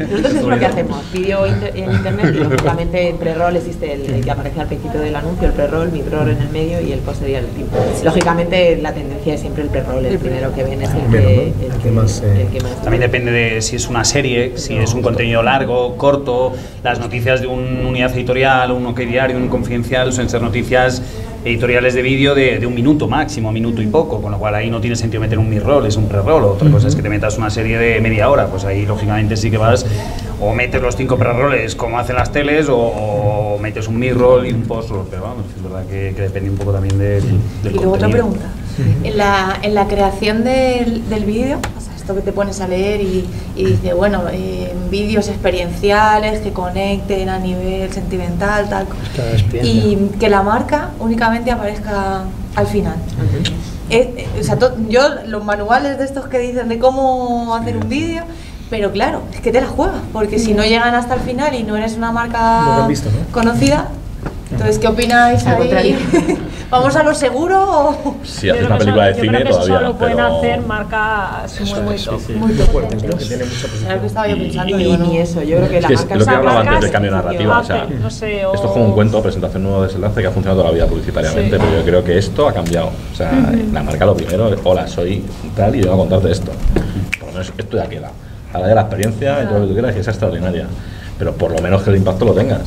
Nosotros es lo que hacemos, vídeo inter en internet, y lógicamente en pre-roll existe el, el que aparece al principio del anuncio, el pre-roll, mid-roll en el medio y el post sería el tipo. Lógicamente la tendencia es siempre el pre-roll, el primero que viene es el que... El que más, eh, el que más. También depende de si es una serie, si es un contenido largo, corto, las noticias de una unidad editorial, un OK diario, un confidencial, suelen ser noticias editoriales de vídeo de, de un minuto máximo, minuto y poco, con lo cual ahí no tiene sentido meter un mid-roll, es un pre-roll. Otra cosa es que te metas una serie de media hora, pues ahí lógicamente sí que vas o metes los cinco pre-rolls como hacen las teles o, o metes un mid-roll y un post-roll, pero vamos, es verdad que, que depende un poco también del, del y luego contenido. Otra pregunta. En la, en la creación del, del vídeo, o sea, esto que te pones a leer y, y dices, bueno, eh, vídeos experienciales que conecten a nivel sentimental, tal, y que la marca únicamente aparezca al final. Uh-huh. eh, eh, o sea, to, yo, los manuales de estos que dicen de cómo hacer un vídeo, pero claro, es que te la juegas, porque si no llegan hasta el final y no eres una marca no lo han visto, ¿no? conocida... Entonces, ¿qué opináis ahí? ¿Vamos a lo seguro o...? Si haces una película de cine todavía, pero... lo pueden hacer marcas muy top. Muy top. Y ni eso, yo creo que la marca... Lo que hablaba antes de cambio narrativa, o sea... Esto es como un cuento, presentación, nuevo desenlace que ha funcionado toda la vida publicitariamente, pero yo creo que esto ha cambiado. O sea, la marca lo primero es, hola, soy tal y vengo a contarte esto. Por lo menos esto ya queda. Ahora ya la experiencia y todo lo que tú quieras, que es extraordinaria. Pero por lo menos que el impacto lo tengas.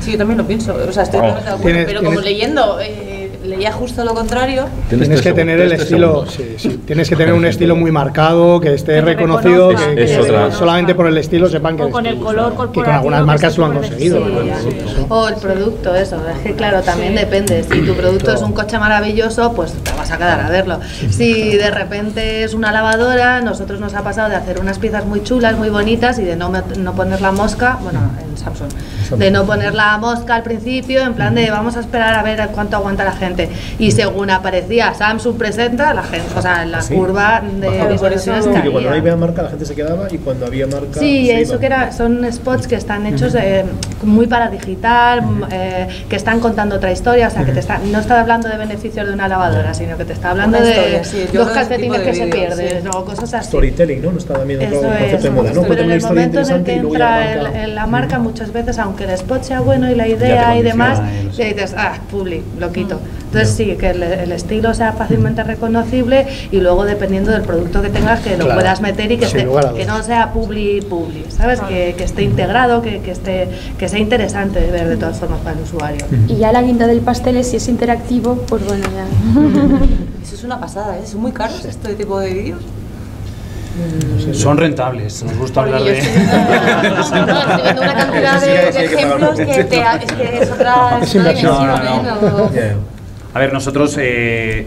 Sí, yo también lo pienso, o sea, estoy bueno, acuerdo, tienes, pero como leyendo, eh, leía justo lo contrario. Tienes, tienes que tener el estilo, sí, sí, tienes que tener un estilo muy marcado, que esté reconocido, es, que, es que otra. solamente por el estilo sepan que, o con el color corporativo, que con algunas marcas lo han conseguido. Sí, sí, sí, sí. O el producto, eso, es que claro, también sí. depende, si tu producto claro. es un coche maravilloso, pues te vas a quedar a verlo. Si de repente es una lavadora, nosotros nos ha pasado de hacer unas piezas muy chulas, muy bonitas y de no, no poner la mosca, bueno, en Samsung, de no poner la mosca al principio, en plan de vamos a esperar a ver cuánto aguanta la gente. Y según aparecía Samsung presenta, la gente, o sea, la sí. curva de visualizaciones caía. Que cuando no había marca la gente se quedaba y cuando había marca... Sí, eso iba. Que era, son spots que están hechos eh, muy para digital, eh, que están contando otra historia, o sea, que te está, no está hablando de beneficios de una lavadora, sino que te está hablando una de historia, sí, dos calcetines que video, se pierden, sí. o cosas así. Storytelling, ¿no? No está también otro concepto de moda, ¿no? Pero en el momento en el que entra la marca, el, la marca, muchas veces, aunque el spot sea bueno y la idea y demás, y dices, ah, publi, lo quito. Entonces sí, que el, el estilo sea fácilmente reconocible y luego dependiendo del producto que tengas que lo claro. puedas meter y que, esté, que no sea publi, publi, ¿sabes? Ah. Que, que esté integrado, que, que, esté, que sea interesante de ver de todas formas para el usuario. Y ya la guinda del pastel es si es interactivo, pues bueno, ya. Eso es una pasada, ¿eh? ¿Son muy caros este tipo de vídeos? Son rentables, nos gusta hablar de... Estoy viendo una cantidad de ejemplos que te... Es otra dimensión. A ver, nosotros eh,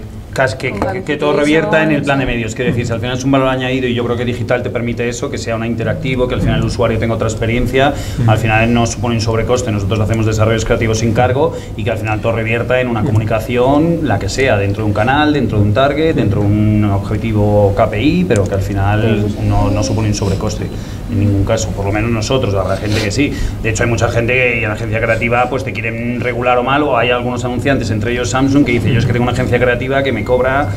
que, que, que todo revierta en el plan de medios, quiero decir, si al final es un valor añadido y yo creo que digital te permite eso, que sea una interactivo, que al final el usuario tenga otra experiencia, al final no supone un sobrecoste, nosotros hacemos desarrollos creativos sin cargo y que al final todo revierta en una comunicación, la que sea, dentro de un canal, dentro de un target, dentro de un objetivo K P I, pero que al final no, no supone un sobrecoste. En ningún caso, por lo menos nosotros, habrá gente que sí. De hecho, hay mucha gente que en la agencia creativa pues te quieren regular o mal, o hay algunos anunciantes, entre ellos Samsung, que dice, yo es que tengo una agencia creativa que me cobra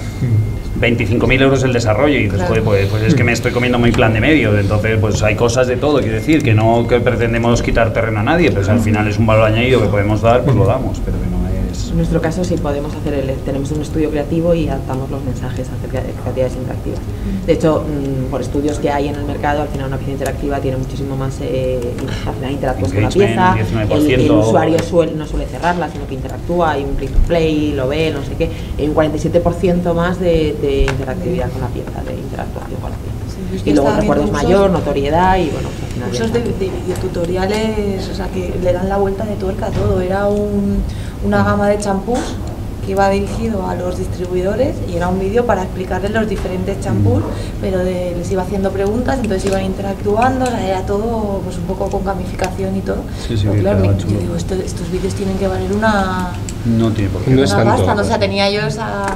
veinticinco mil euros el desarrollo, y dices, claro. Joder, pues, pues es que me estoy comiendo muy plan de medio, entonces pues hay cosas de todo, quiero decir, que no que pretendemos quitar terreno a nadie, pero pues, al final es un valor añadido que podemos dar, pues lo damos, pero que no es... En nuestro caso sí podemos hacer, el, tenemos un estudio creativo y adaptamos los mensajes acerca de creatividades interactivas. De hecho, mmm, por estudios que hay en el mercado, al final una pieza interactiva tiene muchísimo más, eh, al final interactúa con la pieza, el, el usuario suel, no suele cerrarla, sino que interactúa, hay un click to play, lo ve, no sé qué, hay un cuarenta y siete por ciento más de, de interactividad con la pieza, de interactuación con la pieza. Sí, y luego el recuerdo es mayor, notoriedad y bueno, pues, al final... Cursos de, de videotutoriales, o sea, que le dan la vuelta de tuerca a todo, era un, una gama de champús que iba dirigido a los distribuidores y era un vídeo para explicarles los diferentes champús, pero de, les iba haciendo preguntas, entonces iban interactuando, o sea, era todo pues un poco con gamificación y todo. Sí, sí, pero claro, me, yo digo, esto, estos vídeos tienen que valer una... No tiene por qué. No es tanto. O sea, tenía yo esa...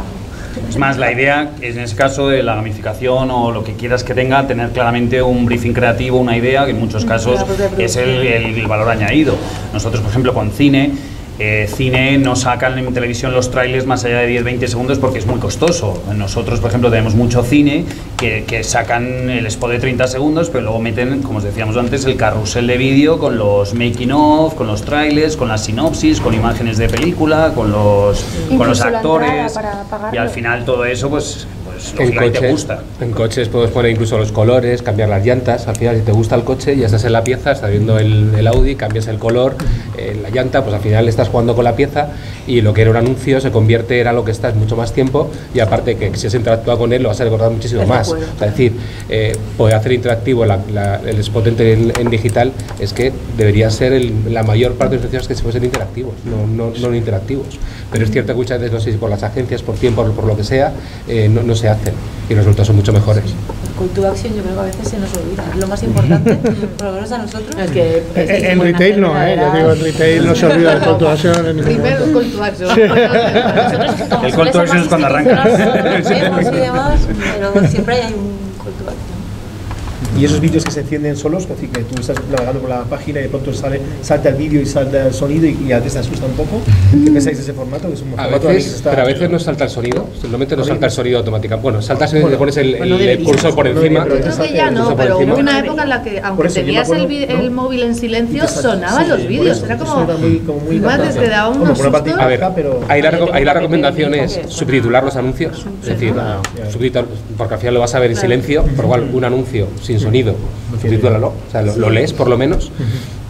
Es más, la idea es en ese caso de la gamificación o lo que quieras que tenga, tener claramente un briefing creativo, una idea, que en muchos casos es el, el valor añadido. Nosotros, por ejemplo, con cine, eh, cine no sacan en televisión los trailers más allá de diez a veinte segundos porque es muy costoso. Nosotros, por ejemplo, tenemos mucho cine que, que sacan el spot de treinta segundos, pero luego meten, como os decíamos antes, el carrusel de vídeo con los making of, con los trailers, con las sinopsis, con imágenes de película, con los, con los actores, y al final todo eso pues... En coches, te gusta. En coches puedes poner incluso los colores, cambiar las llantas, al final si te gusta el coche ya estás en la pieza, estás viendo el, el Audi, cambias el color, eh, la llanta, pues al final estás jugando con la pieza y lo que era un anuncio se convierte, era lo que estás mucho más tiempo y aparte que si has interactuado con él lo vas a recordar muchísimo es más, es decir, eh, poder hacer interactivo la, la, el spot en, en digital es que debería ser el, la mayor parte de los anuncios que se fuesen interactivos, no, no, no interactivos, pero es cierto que muchas veces, no sé si por las agencias, por tiempo, por lo que sea, eh, no, no se hacen y los resultados son mucho mejores. Call to action yo creo que a veces se nos olvida, es lo más importante, por lo menos a nosotros. Es que, es en, en retail no, ¿eh? Yo digo, en retail no se olvida el call to action. En primero el call to action. Sí. Nosotros, el call to action es cuando arranca. Pero siempre hay un call to action. y esos vídeos que se encienden solos, es decir, que tú estás navegando por la página y de pronto sale, salta el vídeo y salta el sonido y, y a veces te asusta un poco. ¿Qué pensáis de ese formato? Que es un formato a veces, que se está, pero a veces no salta el sonido, solamente no salta el sonido automáticamente. Bueno, salta el sonido y le pones el, el, el cursor por encima. Yo creo que ya no, pero hubo una época en la que, aunque tenías el, el móvil en silencio, sonaban los vídeos. Era como, antes te daba unos sustos. A ver, ahí la recomendación es subtitular los anuncios, es decir, porque al final lo vas a ver en silencio, por lo cual un anuncio sin sonido, subtitúlalo, o sea, lo, lo lees por lo menos.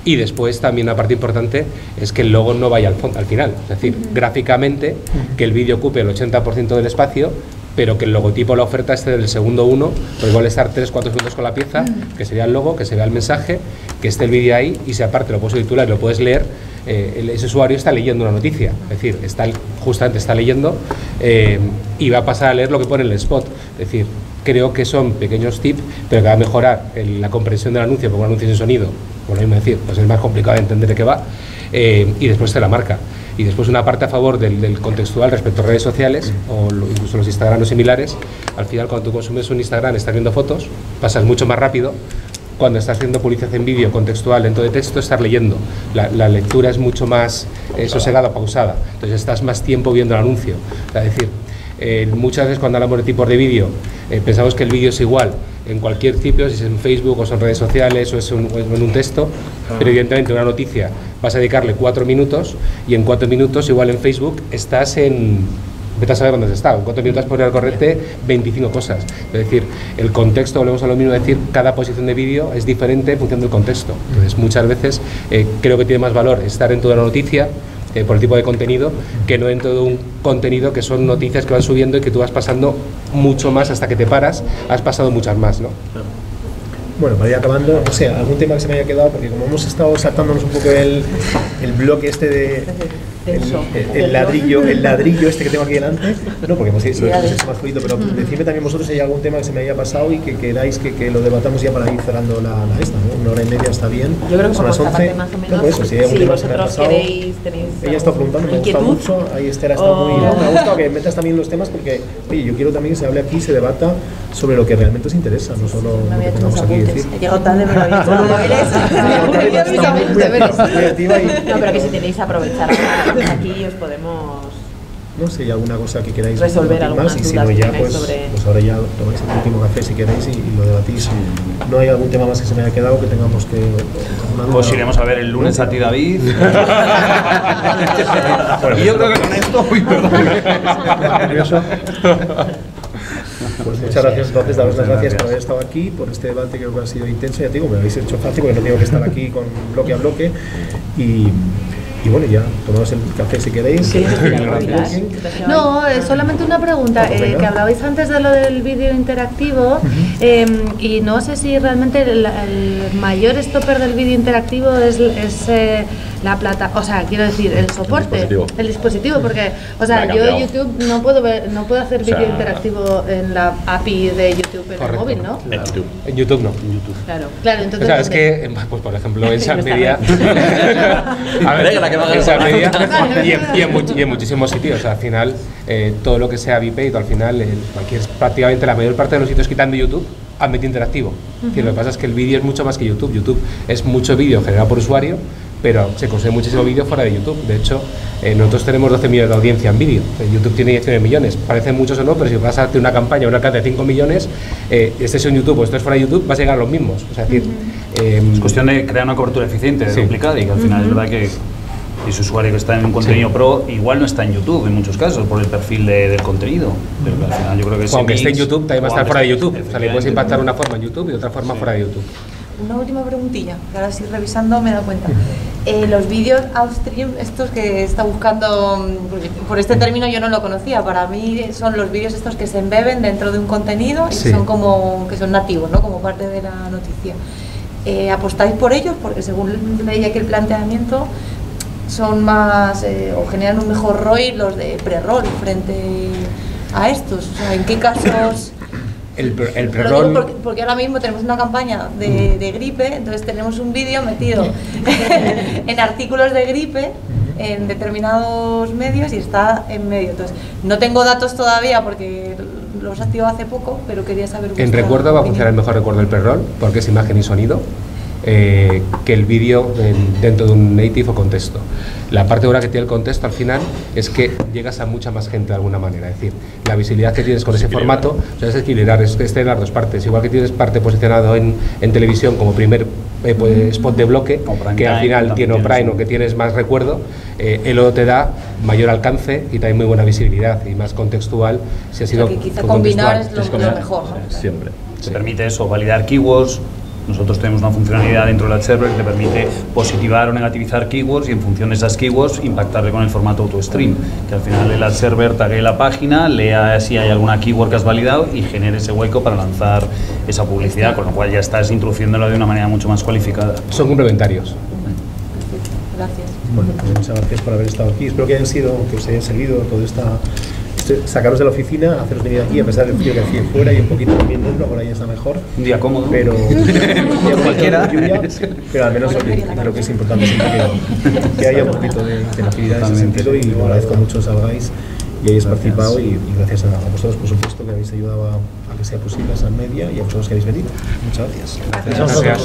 Y después también una parte importante es que el logo no vaya al fondo, al final, es decir, gráficamente que el vídeo ocupe el ochenta por ciento del espacio, pero que el logotipo de la oferta esté del segundo uno, pues igual estar tres cuatro segundos con la pieza, que sería el logo, que se vea el mensaje, que esté el vídeo ahí y si aparte lo puedes titular y lo puedes leer, eh, ese usuario está leyendo una noticia, es decir, está, justamente está leyendo eh, y va a pasar a leer lo que pone en el spot, es decir, creo que son pequeños tips, pero que va a mejorar el, la comprensión del anuncio, porque un anuncio sin sonido, bueno, es decir, pues es más complicado de entender de qué va, eh, y después de la marca. Y después una parte a favor del, del contextual respecto a redes sociales o lo, incluso los Instagram o similares. Al final, cuando tú consumes un Instagram, estás viendo fotos, pasas mucho más rápido. Cuando estás haciendo publicidad en vídeo, contextual, dentro de texto, estás leyendo. La, la lectura es mucho más eh, sosegada, pausada. Entonces estás más tiempo viendo el anuncio. Es decir, eh, muchas veces cuando hablamos de tipos de vídeo, eh, pensamos que el vídeo es igual en cualquier tipo, si es en Facebook o son redes sociales o es, un, o es en un texto, pero evidentemente una noticia vas a dedicarle cuatro minutos y en cuatro minutos igual en Facebook estás en, vete a saber dónde has estado, en cuatro minutos podrías correrte veinticinco cosas, es decir, el contexto, volvemos a lo mismo, es decir, cada posición de vídeo es diferente en función del contexto, entonces muchas veces eh, creo que tiene más valor estar en toda la noticia eh, por el tipo de contenido que no dentro de un contenido que son noticias que van subiendo y que tú vas pasando mucho más hasta que te paras, has pasado muchas más, ¿no? Bueno, para ir acabando, o sea, algún tema que se me haya quedado, porque como hemos estado saltándonos un poco el, el bloque este de... El, el, el ladrillo, el ladrillo este que tengo aquí delante, no, porque hemos hecho más fluido, pero decidme también vosotros si hay algún tema que se me haya pasado y que queráis que, que lo debatamos ya para ir cerrando la, la esta, ¿no? Una hora y media está bien. Yo creo que son las once. Más o menos, no, pues eso, si hay algún sí, tema que se me ha pasado. Queréis, tenéis, ella está preguntando, me ha gustado mucho, ahí Esther está oh. muy... Me ha gustado que metas también los temas porque, oye, yo quiero también que se hable aquí y se debata sobre lo que realmente os interesa, no solo sí, lo que tengamos aquí decir. He llegado tarde, pero había hecho los deberes. No, pero que si tenéis aprovechar aquí os podemos no sé, si alguna cosa que queráis resolver algunas más, y si no ya pues, sobre... pues ahora ya tomáis el último café si queréis y, y lo debatís. ¿No hay algún tema más que se me haya quedado que tengamos que pues iremos a ver el lunes a ti, David? Y yo creo que con esto uy, perdón. Pues muchas gracias, entonces, daros las gracias por haber estado aquí, por este debate que creo que ha sido intenso, ya te digo, me lo habéis hecho fácil porque no tengo que estar aquí con bloque a bloque y... Y bueno, ya tomaos el café si queréis. Sí, gracias. No, eh, solamente una pregunta, eh, que hablabais antes de lo del vídeo interactivo eh, y no sé si realmente el, el mayor stopper del vídeo interactivo es, es eh, la plata, o sea, quiero decir, el soporte, el dispositivo, el dispositivo porque, o sea, yo en YouTube no puedo ver, no puedo hacer o sea, vídeo interactivo en la A P I de YouTube en correcto, el móvil, ¿no? En YouTube. En YouTube no. En YouTube. Claro, claro, entonces... O sea, es que, pues por ejemplo, en SunMedia... a ver, Media, y, en, y, en much, y en muchísimos sitios, o sea, al final eh, todo lo que sea VPay, al final eh, cualquier, prácticamente la mayor parte de los sitios quitando YouTube han metido interactivo. Uh-huh. Lo que pasa es que el vídeo es mucho más que YouTube, YouTube es mucho vídeo generado por usuario, pero se consume muchísimo vídeo fuera de YouTube. De hecho, eh, nosotros tenemos doce millones de audiencia en vídeo, YouTube tiene diecinueve millones, parecen muchos o no, pero si vas a hacer una campaña una campaña de cinco millones, eh, estés en YouTube o estés fuera de YouTube, vas a llegar a los mismos. O sea, es, decir, eh, es cuestión de crear una cobertura eficiente, de sí. duplicada, y que al final uh-huh. es verdad que y su usuario que está en un contenido sí. pro igual no está en YouTube en muchos casos por el perfil de, del contenido, pero al final yo creo que ese aunque mix, esté en YouTube también va a estar fuera de YouTube, o sea, le puedes impactar una forma en YouTube y otra forma sí. fuera de YouTube. Una última preguntilla, que ahora sí revisando me he dado cuenta. Eh, los vídeos upstream, estos que está buscando, por este término yo no lo conocía, para mí son los vídeos estos que se embeben dentro de un contenido y sí. son como que son nativos, ¿no? Como parte de la noticia. Eh, ¿apostáis por ellos? Porque según leía que el planteamiento son más eh, o generan un mejor R O I los de pre-roll frente a estos, o sea, ¿en qué casos? El, el pre-roll porque, porque ahora mismo tenemos una campaña de, de gripe, entonces tenemos un vídeo metido en artículos de gripe en determinados medios y está en medio, entonces no tengo datos todavía porque los activado hace poco, pero quería saber... En recuerdo va a funcionar mejor recuerdo del pre-roll, porque es imagen y sonido, eh, que el vídeo eh, dentro de un native o contexto. La parte buena que tiene el contexto al final es que llegas a mucha más gente de alguna manera, es decir, la visibilidad que tienes con ese formato, o sea, es equilibrar, es estar en las dos partes, igual que tienes parte posicionada en, en televisión como primer eh, pues, spot de bloque, que al final tiene O'Brien o que tienes más recuerdo, eh, el otro te da mayor alcance y también muy buena visibilidad y más contextual, si ha sido o sea, que quizá combinar es lo, es lo mejor, ¿no? Siempre. Te sí. permite eso, validar keywords. Nosotros tenemos una funcionalidad dentro del ad server que te permite positivar o negativizar keywords y en función de esas keywords impactarle con el formato auto-stream, que al final el ad server tague la página, lea si hay alguna keyword que has validado y genere ese hueco para lanzar esa publicidad, con lo cual ya estás introduciéndolo de una manera mucho más cualificada. Son complementarios. Perfecto, gracias. Bueno, muchas gracias por haber estado aquí. Espero que hayan sido, que os hayan servido toda esta... sacaros de la oficina, haceros venir aquí a pesar del frío que hacía fuera y un poquito también dentro, por ahí está mejor. Un día cómodo. Pero, pero cualquiera. Lluvia, pero al menos creo que es importante que, que haya un poquito de, de actividad en ese sentido y lo agradezco mucho que salgáis y hayáis participado y, y gracias a, a vosotros, por supuesto, que habéis ayudado a, a que sea posible esa media y a vosotros que habéis venido. Muchas gracias. Gracias. Gracias.